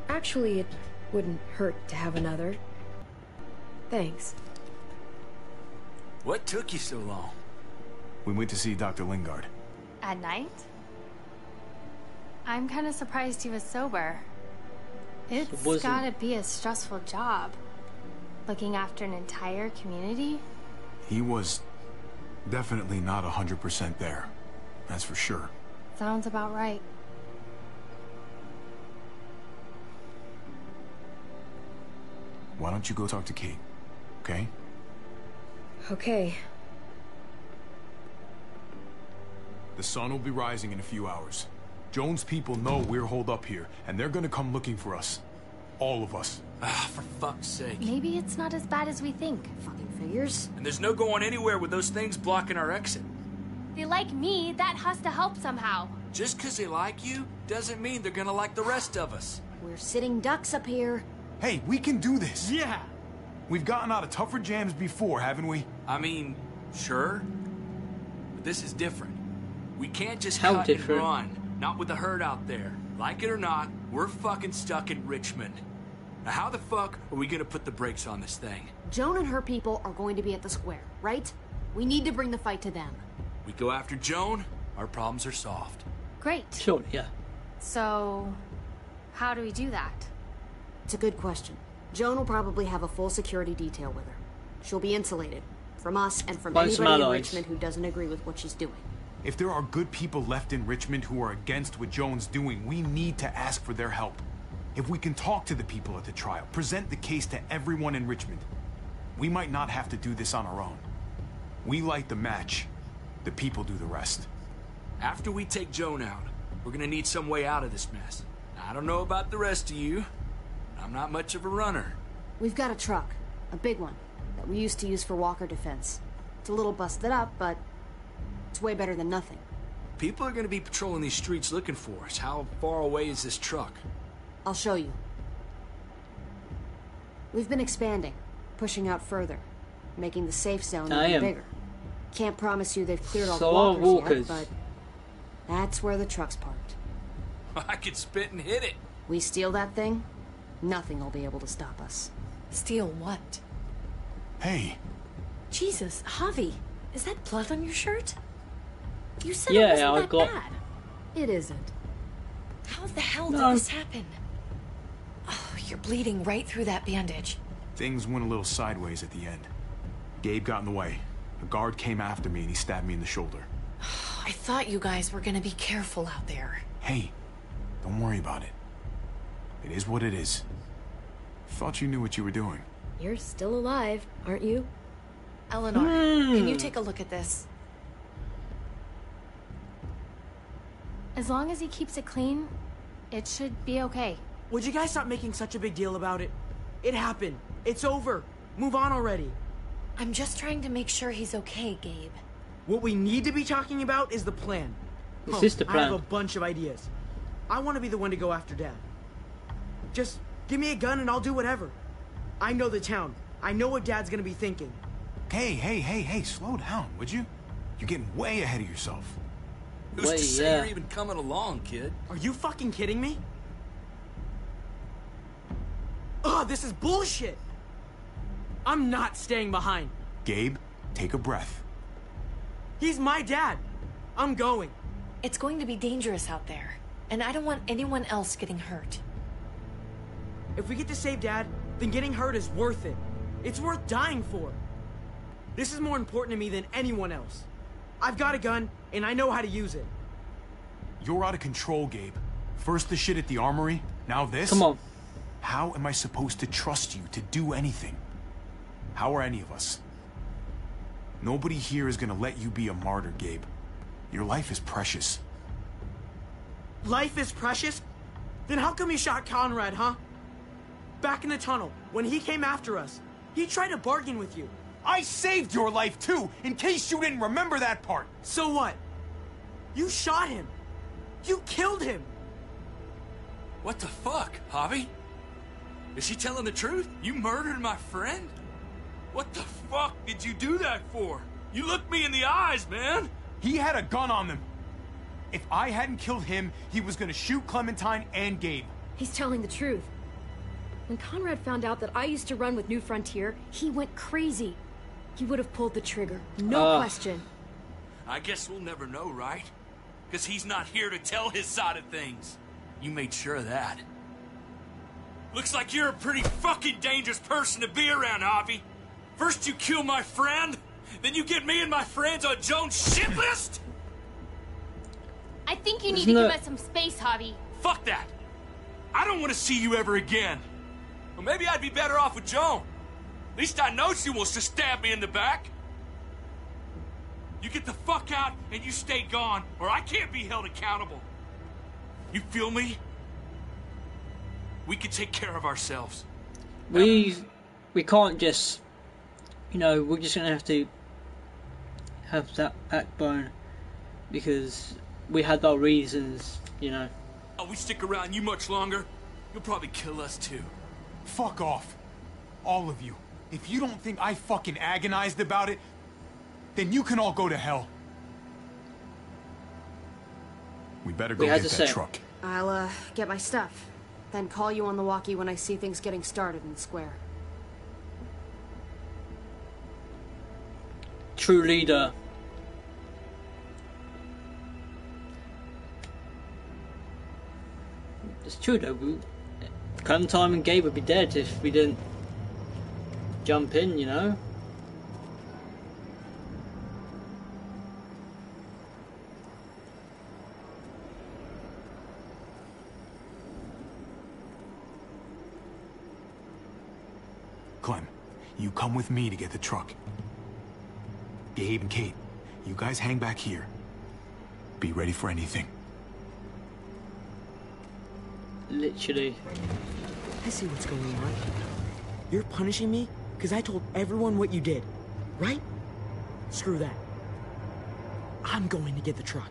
Actually, it wouldn't hurt to have another. Thanks. What took you so long? We went to see Dr. Lingard. At night? I'm kind of surprised he was sober. It's gotta be a stressful job. Looking after an entire community? He was definitely not 100% there. That's for sure. Sounds about right. Why don't you go talk to Kate, okay? Okay. The sun will be rising in a few hours. Joan's people know we're holed up here, and they're gonna come looking for us. All of us. Ah, for fuck's sake. Maybe it's not as bad as we think. Fucking figures. And there's no going anywhere with those things blocking our exit. They like me, that has to help somehow. Just because they like you doesn't mean they're gonna like the rest of us. We're sitting ducks up here. Hey, we can do this. Yeah. We've gotten out of tougher jams before, haven't we? I mean, sure. But this is different. We can't just cut and run. Not with the herd out there. Like it or not, we're fucking stuck in Richmond. Now how the fuck are we gonna put the brakes on this thing? Joan and her people are going to be at the square, right? We need to bring the fight to them. We go after Joan, our problems are solved. Great. Sure, yeah. So, how do we do that? It's a good question. Joan will probably have a full security detail with her. She'll be insulated from us and from anybody in Richmond who doesn't agree with what she's doing. If there are good people left in Richmond who are against what Joan's doing, we need to ask for their help. If we can talk to the people at the trial, present the case to everyone in Richmond, we might not have to do this on our own. We light the match. The people do the rest. After we take Joan out, we're gonna need some way out of this mess. Now, I don't know about the rest of you. I'm not much of a runner. We've got a truck, a big one, that we used to use for walker defense. It's a little busted up, but it's way better than nothing. People are gonna be patrolling these streets looking for us. How far away is this truck? I'll show you. We've been expanding, pushing out further, making the safe zone even bigger. Can't promise you they've cleared all the walkers yet, but that's where the truck's parked. I could spit and hit it. We steal that thing, nothing will be able to stop us. Steal what? Hey. Jesus, Javi, is that blood on your shirt? You said it wasn't that bad. It isn't. How the hell did this happen? Oh, you're bleeding right through that bandage. Things went a little sideways at the end. Gabe got in the way. A guard came after me and he stabbed me in the shoulder. I thought you guys were gonna be careful out there. Hey, don't worry about it. It is what it is. Thought you knew what you were doing. You're still alive, aren't you? Eleanor, can you take a look at this? As long as he keeps it clean, it should be okay. Would you guys stop making such a big deal about it? It happened. It's over. Move on already. I'm just trying to make sure he's okay, Gabe. What we need to be talking about is the plan. This is the plan. I have a bunch of ideas. I want to be the one to go after Dad. Just give me a gun and I'll do whatever. I know the town. I know what Dad's gonna be thinking. Hey, hey, slow down, would you? You're getting way ahead of yourself. Who's to say you're even coming along, kid? Are you fucking kidding me? Ugh, this is bullshit! I'm not staying behind. Gabe, take a breath. He's my dad. I'm going. It's going to be dangerous out there, and I don't want anyone else getting hurt. If we get to save Dad, then getting hurt is worth it. It's worth dying for. This is more important to me than anyone else. I've got a gun, and I know how to use it. You're out of control, Gabe. First the shit at the armory, now this? Come on. How am I supposed to trust you to do anything? How are any of us? Nobody here is gonna let you be a martyr, Gabe. Your life is precious. Life is precious? Then how come you shot Conrad, huh? Back in the tunnel, when he came after us, he tried to bargain with you. I saved your life too, in case you didn't remember that part. So what? You shot him. You killed him. What the fuck, Javi? Is he telling the truth? You murdered my friend? What the fuck did you do that for? You looked me in the eyes, man! He had a gun on them. If I hadn't killed him, he was gonna shoot Clementine and Gabe. He's telling the truth. When Conrad found out that I used to run with New Frontier, he went crazy. He would have pulled the trigger, no question. I guess we'll never know, right? Because he's not here to tell his side of things. You made sure of that. Looks like you're a pretty fucking dangerous person to be around, Javi. First you kill my friend, then you get me and my friends on Joan's shit list? I think you need to give us some space, Javi. Fuck that. I don't want to see you ever again. Well, maybe I'd be better off with Joan. At least I know she wants to stab me in the back. You get the fuck out and you stay gone, or I can't be held accountable. You feel me? We can take care of ourselves. We can't just, you know, we're just gonna have to have that backbone because we had our reasons, you know. Oh, we stick around you much longer, you'll probably kill us too. Fuck off, all of you. If you don't think I fucking agonized about it, then you can all go to hell. We better go get that truck. I'll get my stuff. Then call you on the walkie when I see things getting started in Square. True leader. It's true though. Clementine and Gabe would be dead if we didn't jump in, you know. Clem, you come with me to get the truck. Gabe and Kate, you guys hang back here. Be ready for anything. Literally. I see what's going on. You're punishing me because I told everyone what you did, right? Screw that. I'm going to get the truck.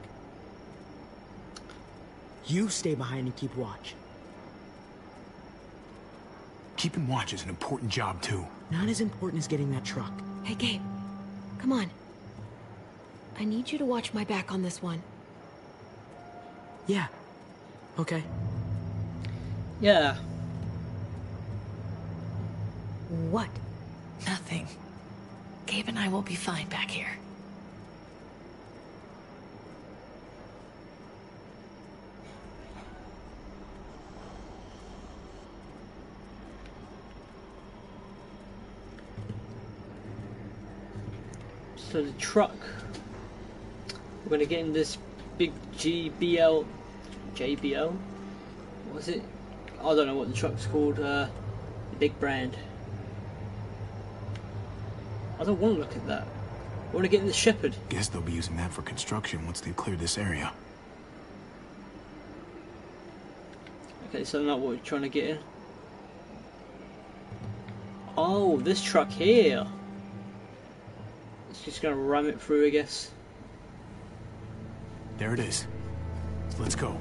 You stay behind and keep watch. Keeping watch is an important job, too. Not as important as getting that truck. Hey, Gabe. Come on. I need you to watch my back on this one. Yeah. Okay. Yeah. What? Nothing. Gabe and I will be fine back here. So the truck, we're gonna get in this big JBL, what is it? I don't know what the truck's called, the big brand. I don't want to look at that. I want to get in the Shepherd. Guess they'll be using that for construction once they've cleared this area. Okay, so not what we're trying to get in. Oh, this truck here. It's just gonna ram it through, I guess. There it is. Let's go.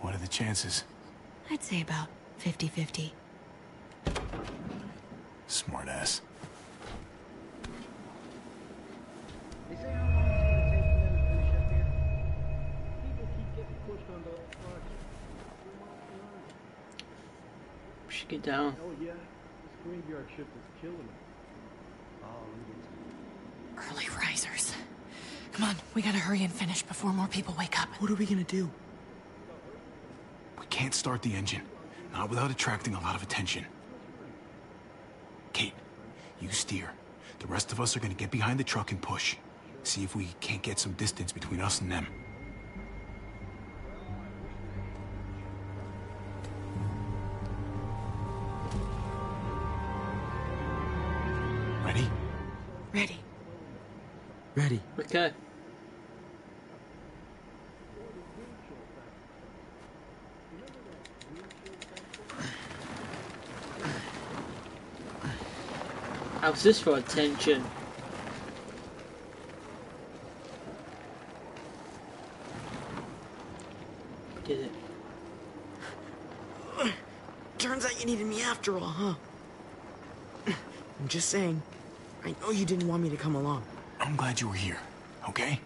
What are the chances? I'd say about 50-50. Smart ass. Get down. Oh yeah, this graveyard shift is killing me. Early risers. Come on, we gotta hurry and finish before more people wake up. What are we gonna do? We can't start the engine, not without attracting a lot of attention. Kate, you steer. The rest of us are gonna get behind the truck and push. See if we can't get some distance between us and them. Ready. Okay. I was just for attention. Did it? Turns out you needed me after all, huh? I'm just saying, I know you didn't want me to come along. I'm glad you were here, okay?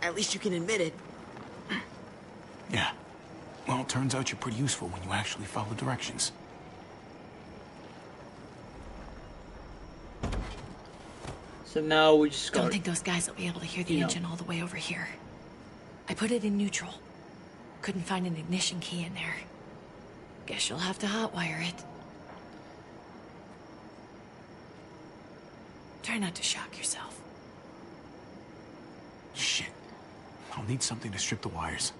At least you can admit it. Yeah. Well, it turns out you're pretty useful when you actually follow directions. So now we just got... Don't think those guys will be able to hear the engine all the way over here. I put it in neutral. Couldn't find an ignition key in there. Guess you'll have to hotwire it. Try not to shock yourself. Shit. I'll need something to strip the wires.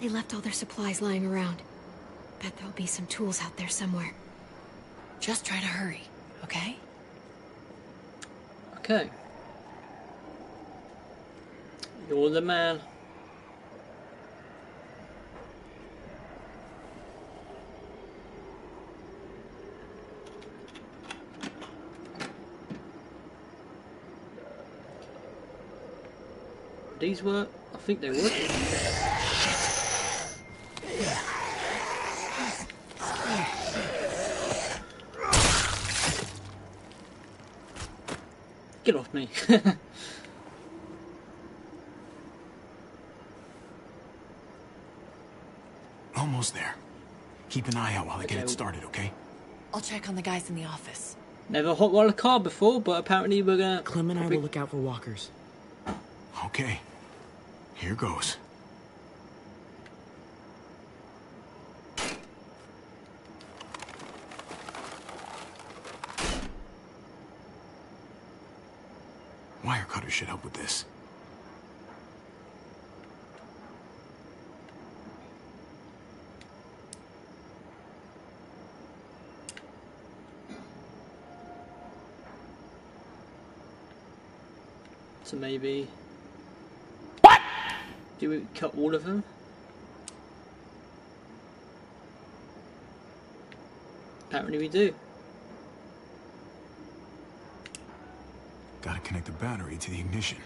They left all their supplies lying around. Bet there'll be some tools out there somewhere. Just try to hurry, okay? Okay. You're the man. These work? I think they work. Get off me. Almost there. Keep an eye out while I get it started, okay? I'll check on the guys in the office. Never hotwired a car before, but apparently we're gonna... Clem and I will look out for walkers. Okay. Here goes. Wire cutter should help with this. So maybe... What? Do we cut all of them? Apparently we do. Gotta connect the battery to the ignition.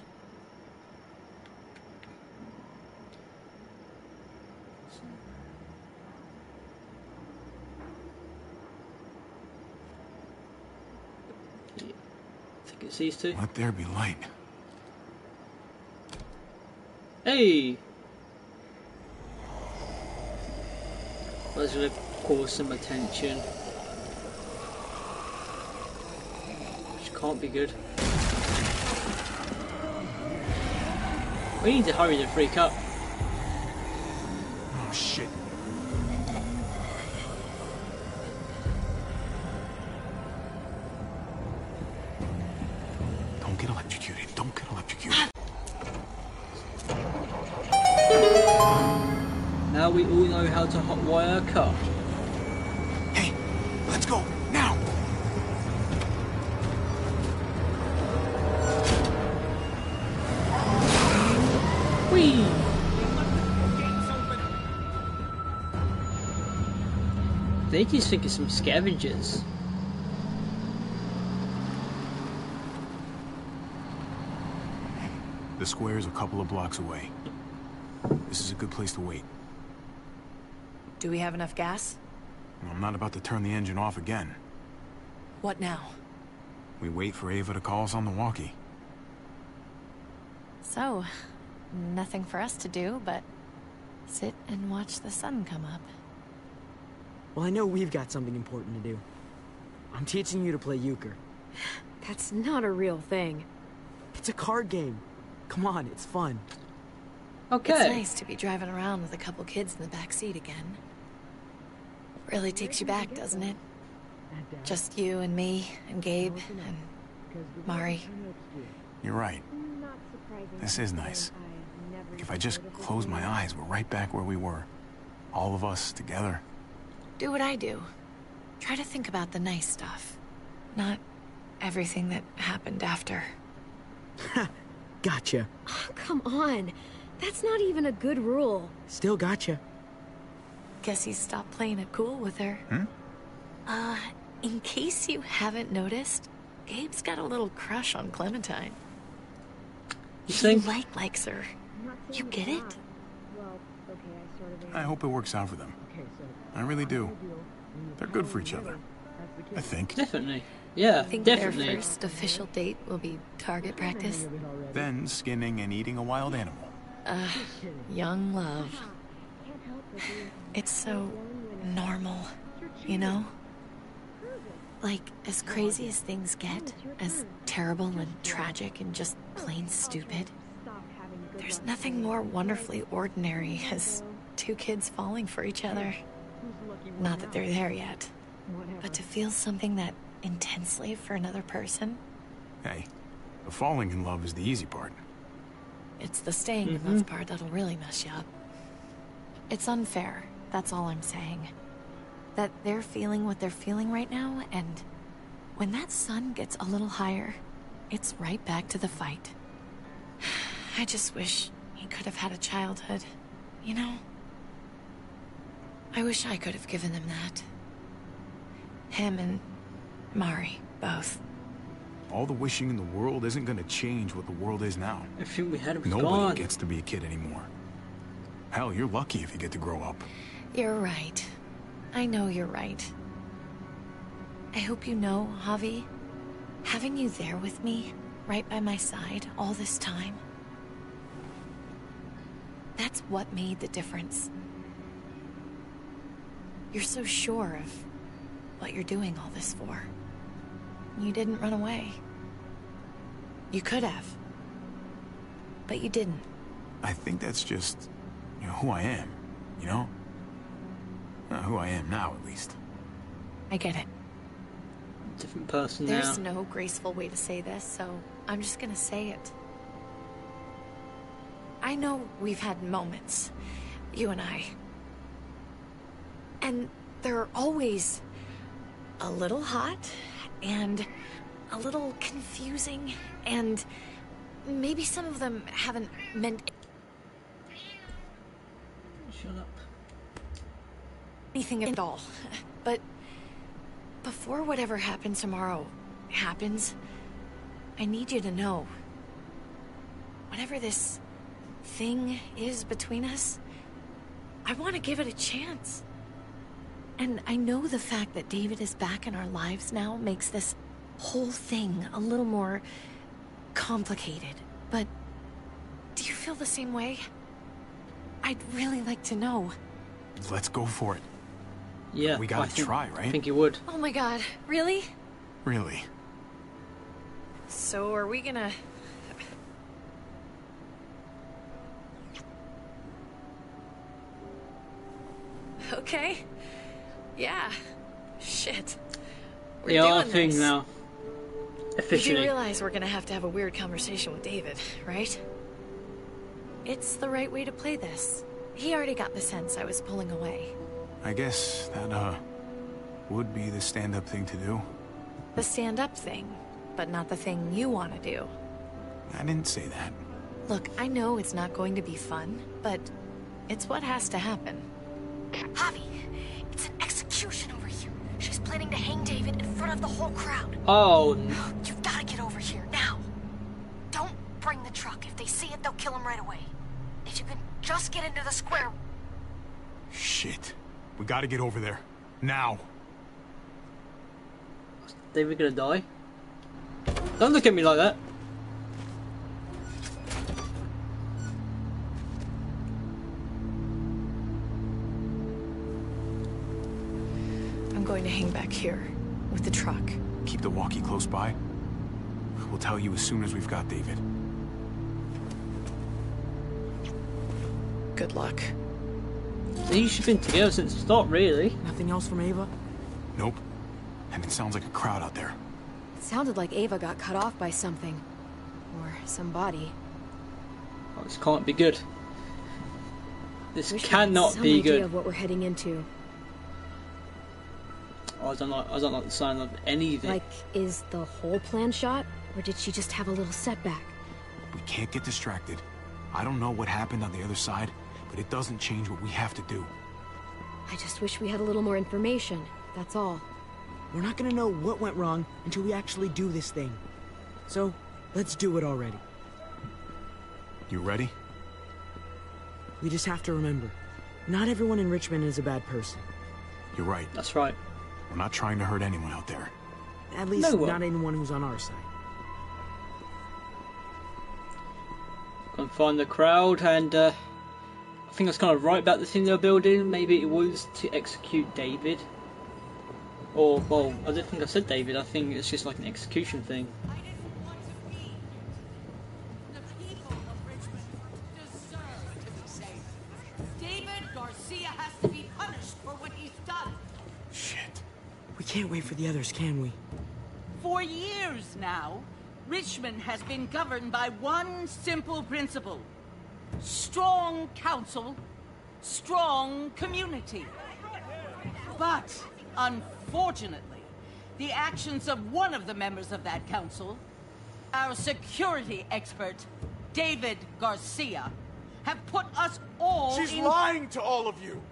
Yeah. I think it's these two. Let there be light. Hey! That's gonna cause some attention. Which can't be good. We need to hurry to freak up. Oh shit. Don't get electrocuted. Don't get electrocuted. Now we all know how to hotwire a car. Hey, let's go. Now! Whee! They just think it's some scavengers. The square is a couple of blocks away. This is a good place to wait. Do we have enough gas? I'm not about to turn the engine off again. What now? We wait for Ava to call us on the walkie. So, nothing for us to do but sit and watch the sun come up. Well, I know we've got something important to do. I'm teaching you to play Euchre. That's not a real thing. It's a card game. Come on, it's fun. Okay. It's nice to be driving around with a couple kids in the back seat again. Really takes you back, doesn't it? Just you and me and Gabe and Mari. You're right. This is nice. Like if I just close my eyes, we're right back where we were. All of us together. Do what I do. Try to think about the nice stuff. Not everything that happened after. Gotcha. Oh, come on. That's not even a good rule. Still gotcha. Guess he stopped playing it cool with her. Hmm? In case you haven't noticed, Gabe's got a little crush on Clementine. You think? He likes her. You get it? I hope it works out for them. I really do. They're good for each other, I think. Definitely. Yeah, I think definitely. Their first official date will be target practice. Then skinning and eating a wild animal. Young love. It's so normal, you know? Like, as crazy as things get, as terrible and tragic and just plain stupid, there's nothing more wonderfully ordinary as two kids falling for each other. Not that they're there yet, but to feel something that intensely for another person. Hey, the falling in love is the easy part. It's the staying in love part that'll really mess you up. It's unfair, that's all I'm saying. That they're feeling what they're feeling right now, and when that sun gets a little higher, it's right back to the fight. I just wish he could have had a childhood, you know? I wish I could have given them that. Him and Mari, both. All the wishing in the world isn't gonna change what the world is now. I feel we had to be gone. Nobody gets to be a kid anymore. Hell, you're lucky if you get to grow up. You're right. I know you're right. I hope you know, Javi, having you there with me, right by my side, all this time, that's what made the difference. You're so sure of what you're doing all this for. You didn't run away. You could have, but you didn't. I think that's just, you know, who I am, you know? Not who I am now, at least. I get it. Different person now. There's no graceful way to say this, so I'm just gonna say it. I know we've had moments, you and I. And they're always a little hot, and a little confusing, and maybe some of them haven't meant anything at all. But before whatever happens tomorrow happens, I need you to know, whatever this thing is between us, I want to give it a chance. And I know the fact that David is back in our lives now makes this whole thing a little more complicated, but do you feel the same way? I'd really like to know. Let's go for it. Yeah, we gotta try, right? I think you would. Oh my god, really? Really. So are we gonna... Okay. Yeah. Shit. We're doing this. Now. Officially. You do realize we're gonna have to have a weird conversation with David, right? It's the right way to play this. He already got the sense I was pulling away. I guess that, would be the stand-up thing to do. The stand-up thing, but not the thing you want to do. I didn't say that. Look, I know it's not going to be fun, but it's what has to happen. Javi, it's an execution over here. She's planning to hang David in front of the whole crowd. Oh. You've got to get over here now. Don't bring the truck. If they see it, they'll kill him right away. If you can just get into the square. Shit. We gotta get over there. Now. Is David gonna die? Don't look at me like that. I'm going to hang back here with the truck. Keep the walkie close by. We'll tell you as soon as we've got David. Good luck. These should have been together since the start, really. Nothing else from Ava? Nope. And it sounds like a crowd out there. It sounded like Ava got cut off by something. Or somebody. Oh, this can't be good. This cannot be good. I have no idea of what we're heading into. Oh, I don't like the sound of anything. Like, is the whole plan shot? Or did she just have a little setback? We can't get distracted. I don't know what happened on the other side. But it doesn't change what we have to do. I just wish we had a little more information, that's all. We're not gonna know what went wrong until we actually do this thing. So, let's do it already. You ready? We just have to remember, not everyone in Richmond is a bad person. You're right. That's right. We're not trying to hurt anyone out there. At least not anyone who's on our side. Go and find the crowd, and I think that's kind of right about the thing they're building. Maybe it was to execute David. Or, well, I don't think I said David, I think it's just like an execution thing. I didn't want to be here. The people of Richmond deserve to be saved. David Garcia has to be punished for what he's done. Shit. We can't wait for the others, can we? For years now, Richmond has been governed by one simple principle. Strong council, strong community. But unfortunately, the actions of one of the members of that council, our security expert, David Garcia, have put us all in... She's lying to all of you!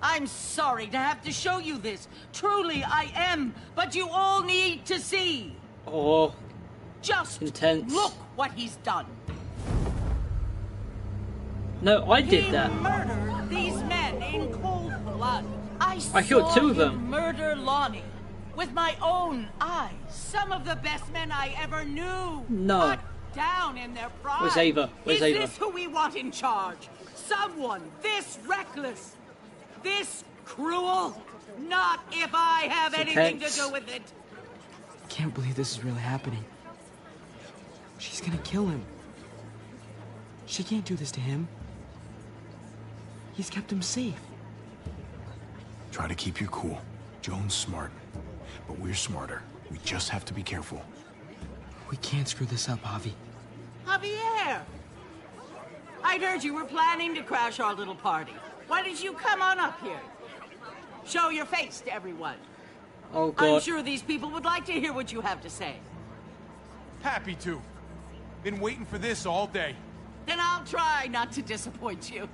I'm sorry to have to show you this. Truly, I am. But you all need to see. Oh. Just intense. Look what he's done. No, I did that. He murdered these men in cold blood. I killed two of them. Murder Lonnie with my own eyes. Some of the best men I ever knew. No. Cut down in their pride. Where's Ava? Where's Ava? Is this who we want in charge? Someone this reckless, this cruel? Not if I have anything to do with it. I can't believe this is really happening. She's gonna kill him. She can't do this to him. He's kept him safe. Try to keep your cool. Joan's smart, but we're smarter. We just have to be careful. We can't screw this up, Javi. Javier! I'd heard you were planning to crash our little party. Why did you come on up here? Show your face to everyone. Oh, God. I'm sure these people would like to hear what you have to say. Happy to. Been waiting for this all day. Then I'll try not to disappoint you.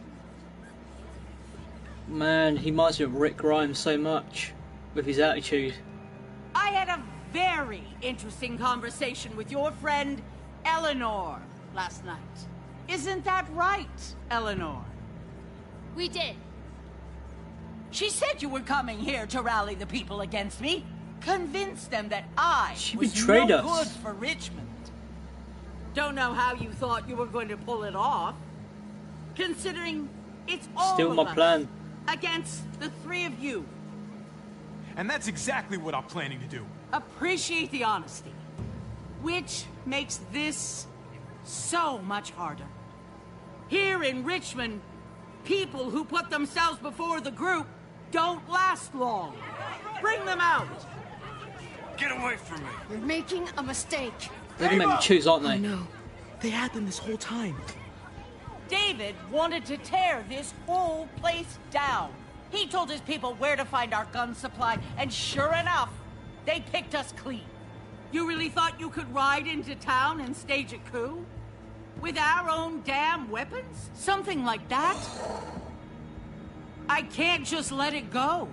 Man, he reminds me of Rick Grimes so much with his attitude. I had a very interesting conversation with your friend Eleanor last night. Isn't that right, Eleanor? We did. She said you were coming here to rally the people against me. Convince them that I was no good for Richmond. Don't know how you thought you were going to pull it off. Considering it's all still my plan. Against the three of you. And that's exactly what I'm planning to do. Appreciate the honesty. Which makes this so much harder. Here in Richmond, people who put themselves before the group don't last long. Bring them out. Get away from me. You're making a mistake. They're gonna make me choose, aren't they? Oh, no, they had them this whole time. David wanted to tear this whole place down. He told his people where to find our gun supply, and sure enough, they picked us clean. You really thought you could ride into town and stage a coup? With our own damn weapons? Something like that? I can't just let it go.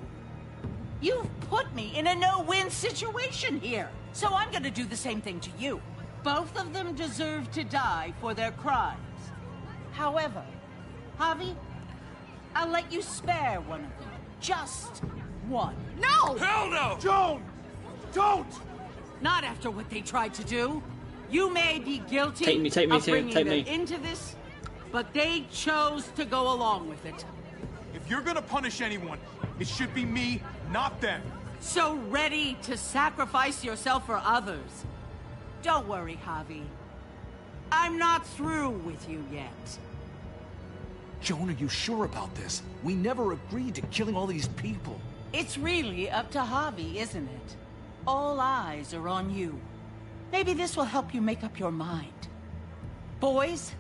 You've put me in a no-win situation here, so I'm gonna do the same thing to you. Both of them deserve to die for their crimes. However, Javi, I'll let you spare one of them. Just one. No! Hell no! Joan! Don't! Not after what they tried to do. You may be guilty of bringing them into this, but they chose to go along with it. If you're gonna punish anyone, it should be me, not them. So ready to sacrifice yourself for others. Don't worry, Javi. I'm not through with you yet. Joan, are you sure about this? We never agreed to killing all these people. It's really up to Javi, isn't it? All eyes are on you. Maybe this will help you make up your mind. Boys?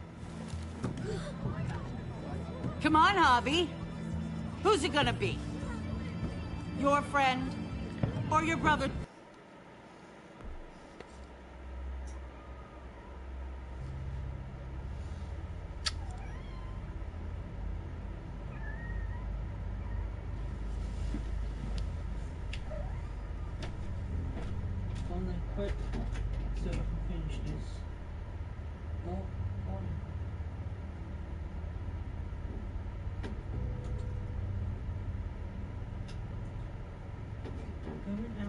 Come on, Javi. Who's it gonna be? Your friend? Or your brother? quick so I can finish this. No, on. Going out.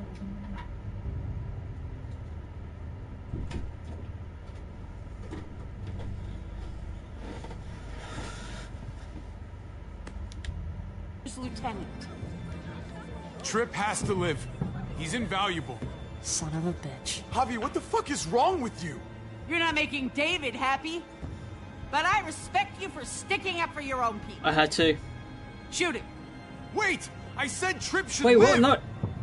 Lieutenant. Tripp has to live. He's invaluable. Son of a bitch. Javi, what the fuck is wrong with you? You're not making David happy. But I respect you for sticking up for your own people. I had to. Shoot him. Wait! I said Tripp should live! Wait, what? Not...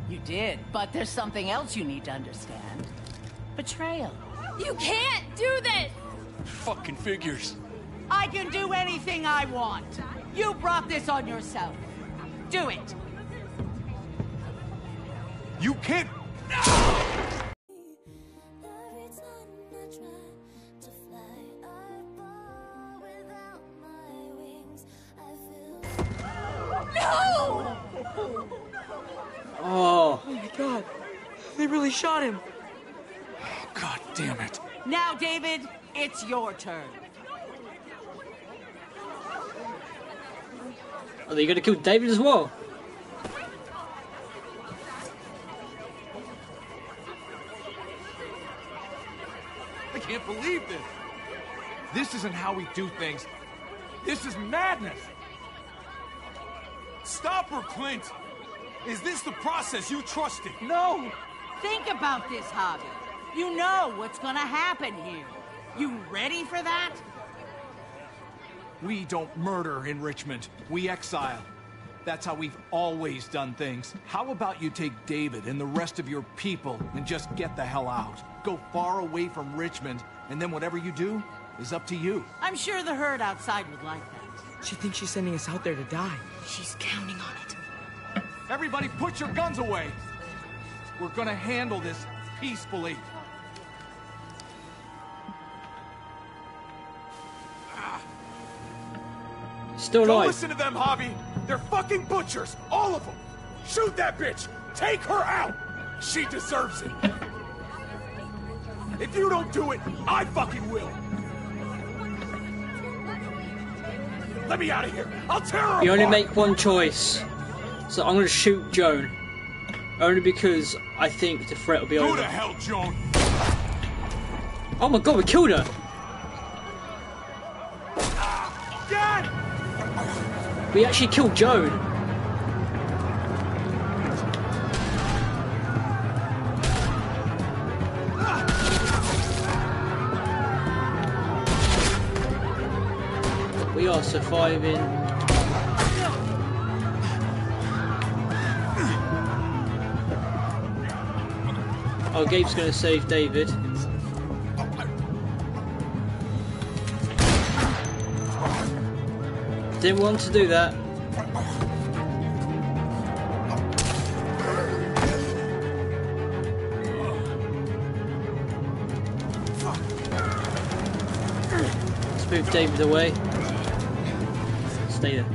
You did, but there's something else you need to understand. Betrayal. You can't do this! Fucking figures. I can do anything I want. You brought this on yourself. Do it. You can't. No! No! Oh. Oh my God. They really shot him. God damn it. Now, David, it's your turn. Are they gonna kill David as well? I can't believe this. This isn't how we do things. This is madness. Stop her, Clint. Is this the process you trusted? No. Think about this, Javi. You know what's gonna happen here. You ready for that? We don't murder in Richmond. We exile. That's how we've always done things. How about you take David and the rest of your people and just get the hell out? Go far away from Richmond, and then whatever you do is up to you. I'm sure the herd outside would like that. She thinks she's sending us out there to die. She's counting on it. Everybody put your guns away. We're gonna handle this peacefully. Still alive. Don't listen to them, Javi. They're fucking butchers, all of them. Shoot that bitch. Take her out. She deserves it. If you don't do it, I fucking will. Let me out of here. I'll tear her apart. You only make one choice, so I'm gonna shoot Joan. Only because I think the threat will be over. Who the hell, Joan? Oh my God, we killed her. We actually killed Joan. We are surviving. Oh, Gabe's going to save David. Didn't want to do that. Let's move David away. Stay there.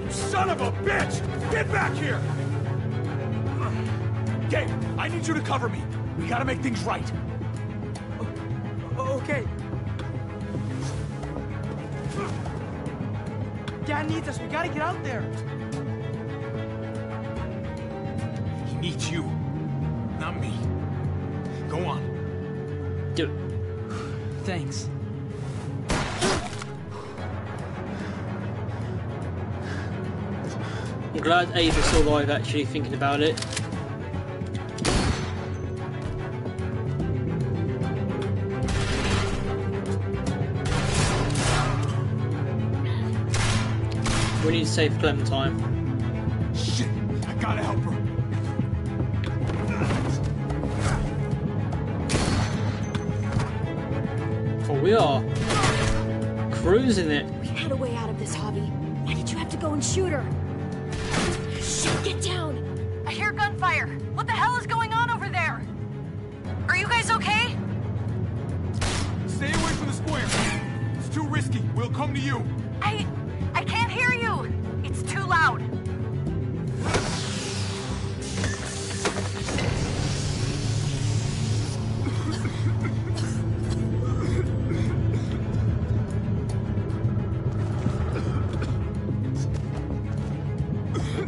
You son of a bitch! Get back here! Gabe, I need you to cover me. We gotta make things right. Okay. Dad needs us. We gotta get out there. He needs you, not me. Go on. Do it. Thanks. I'm glad Ava's still alive, actually, thinking about it. We need to save Clementine. Shit! I gotta help her! Oh, we are cruising it. We had a way out of this, Javi. Why did you have to go and shoot her? Shit, get down! I hear gunfire. What the hell is going on over there? Are you guys okay? Stay away from the square. It's too risky. We'll come to you. I can't hear you. It's too loud.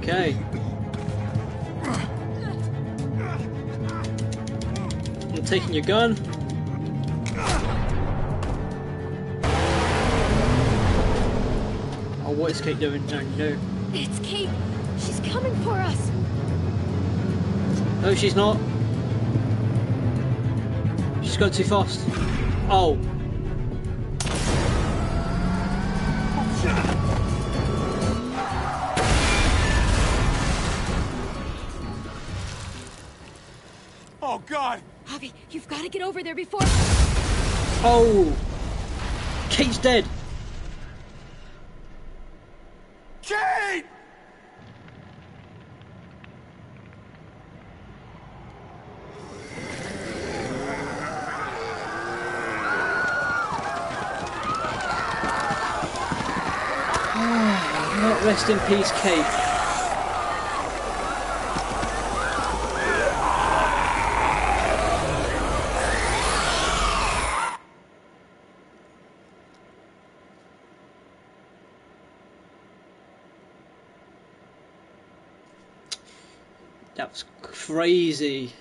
Okay. You're taking your gun. Oh, what is Kate doing? No. It's Kate. She's coming for us. No, she's not. She's going too fast. Oh. Oh God! Javi, you've got to get over there before. Oh. Kate's dead. Kate! Rest in peace, Kate. That was crazy.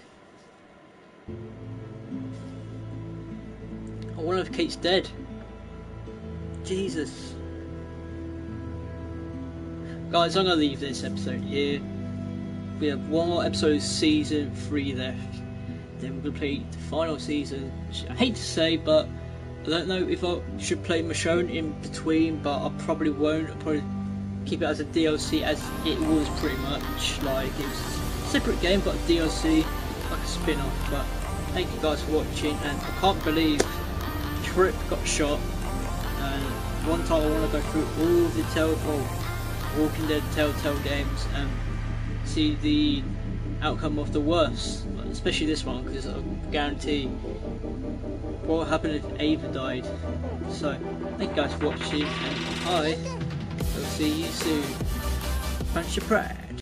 I wonder if Kate's dead. Jesus. Guys, I'm going to leave this episode here. We have one more episode of season 3 left. Then we're going to play the final season. I hate to say, but I don't know if I should play Michonne in between, but I probably won't. I'll probably keep it as a DLC, as it was pretty much. Like, it was a separate game, but a DLC, like a spin-off. But thank you guys for watching, and I can't believe Tripp got shot. And one time I want to go through all the Walking Dead Telltale games and see the outcome of the worst, especially this one, because I guarantee what would happen if Ava died. So thank you guys for watching, and I will see you soon. Punch your pride.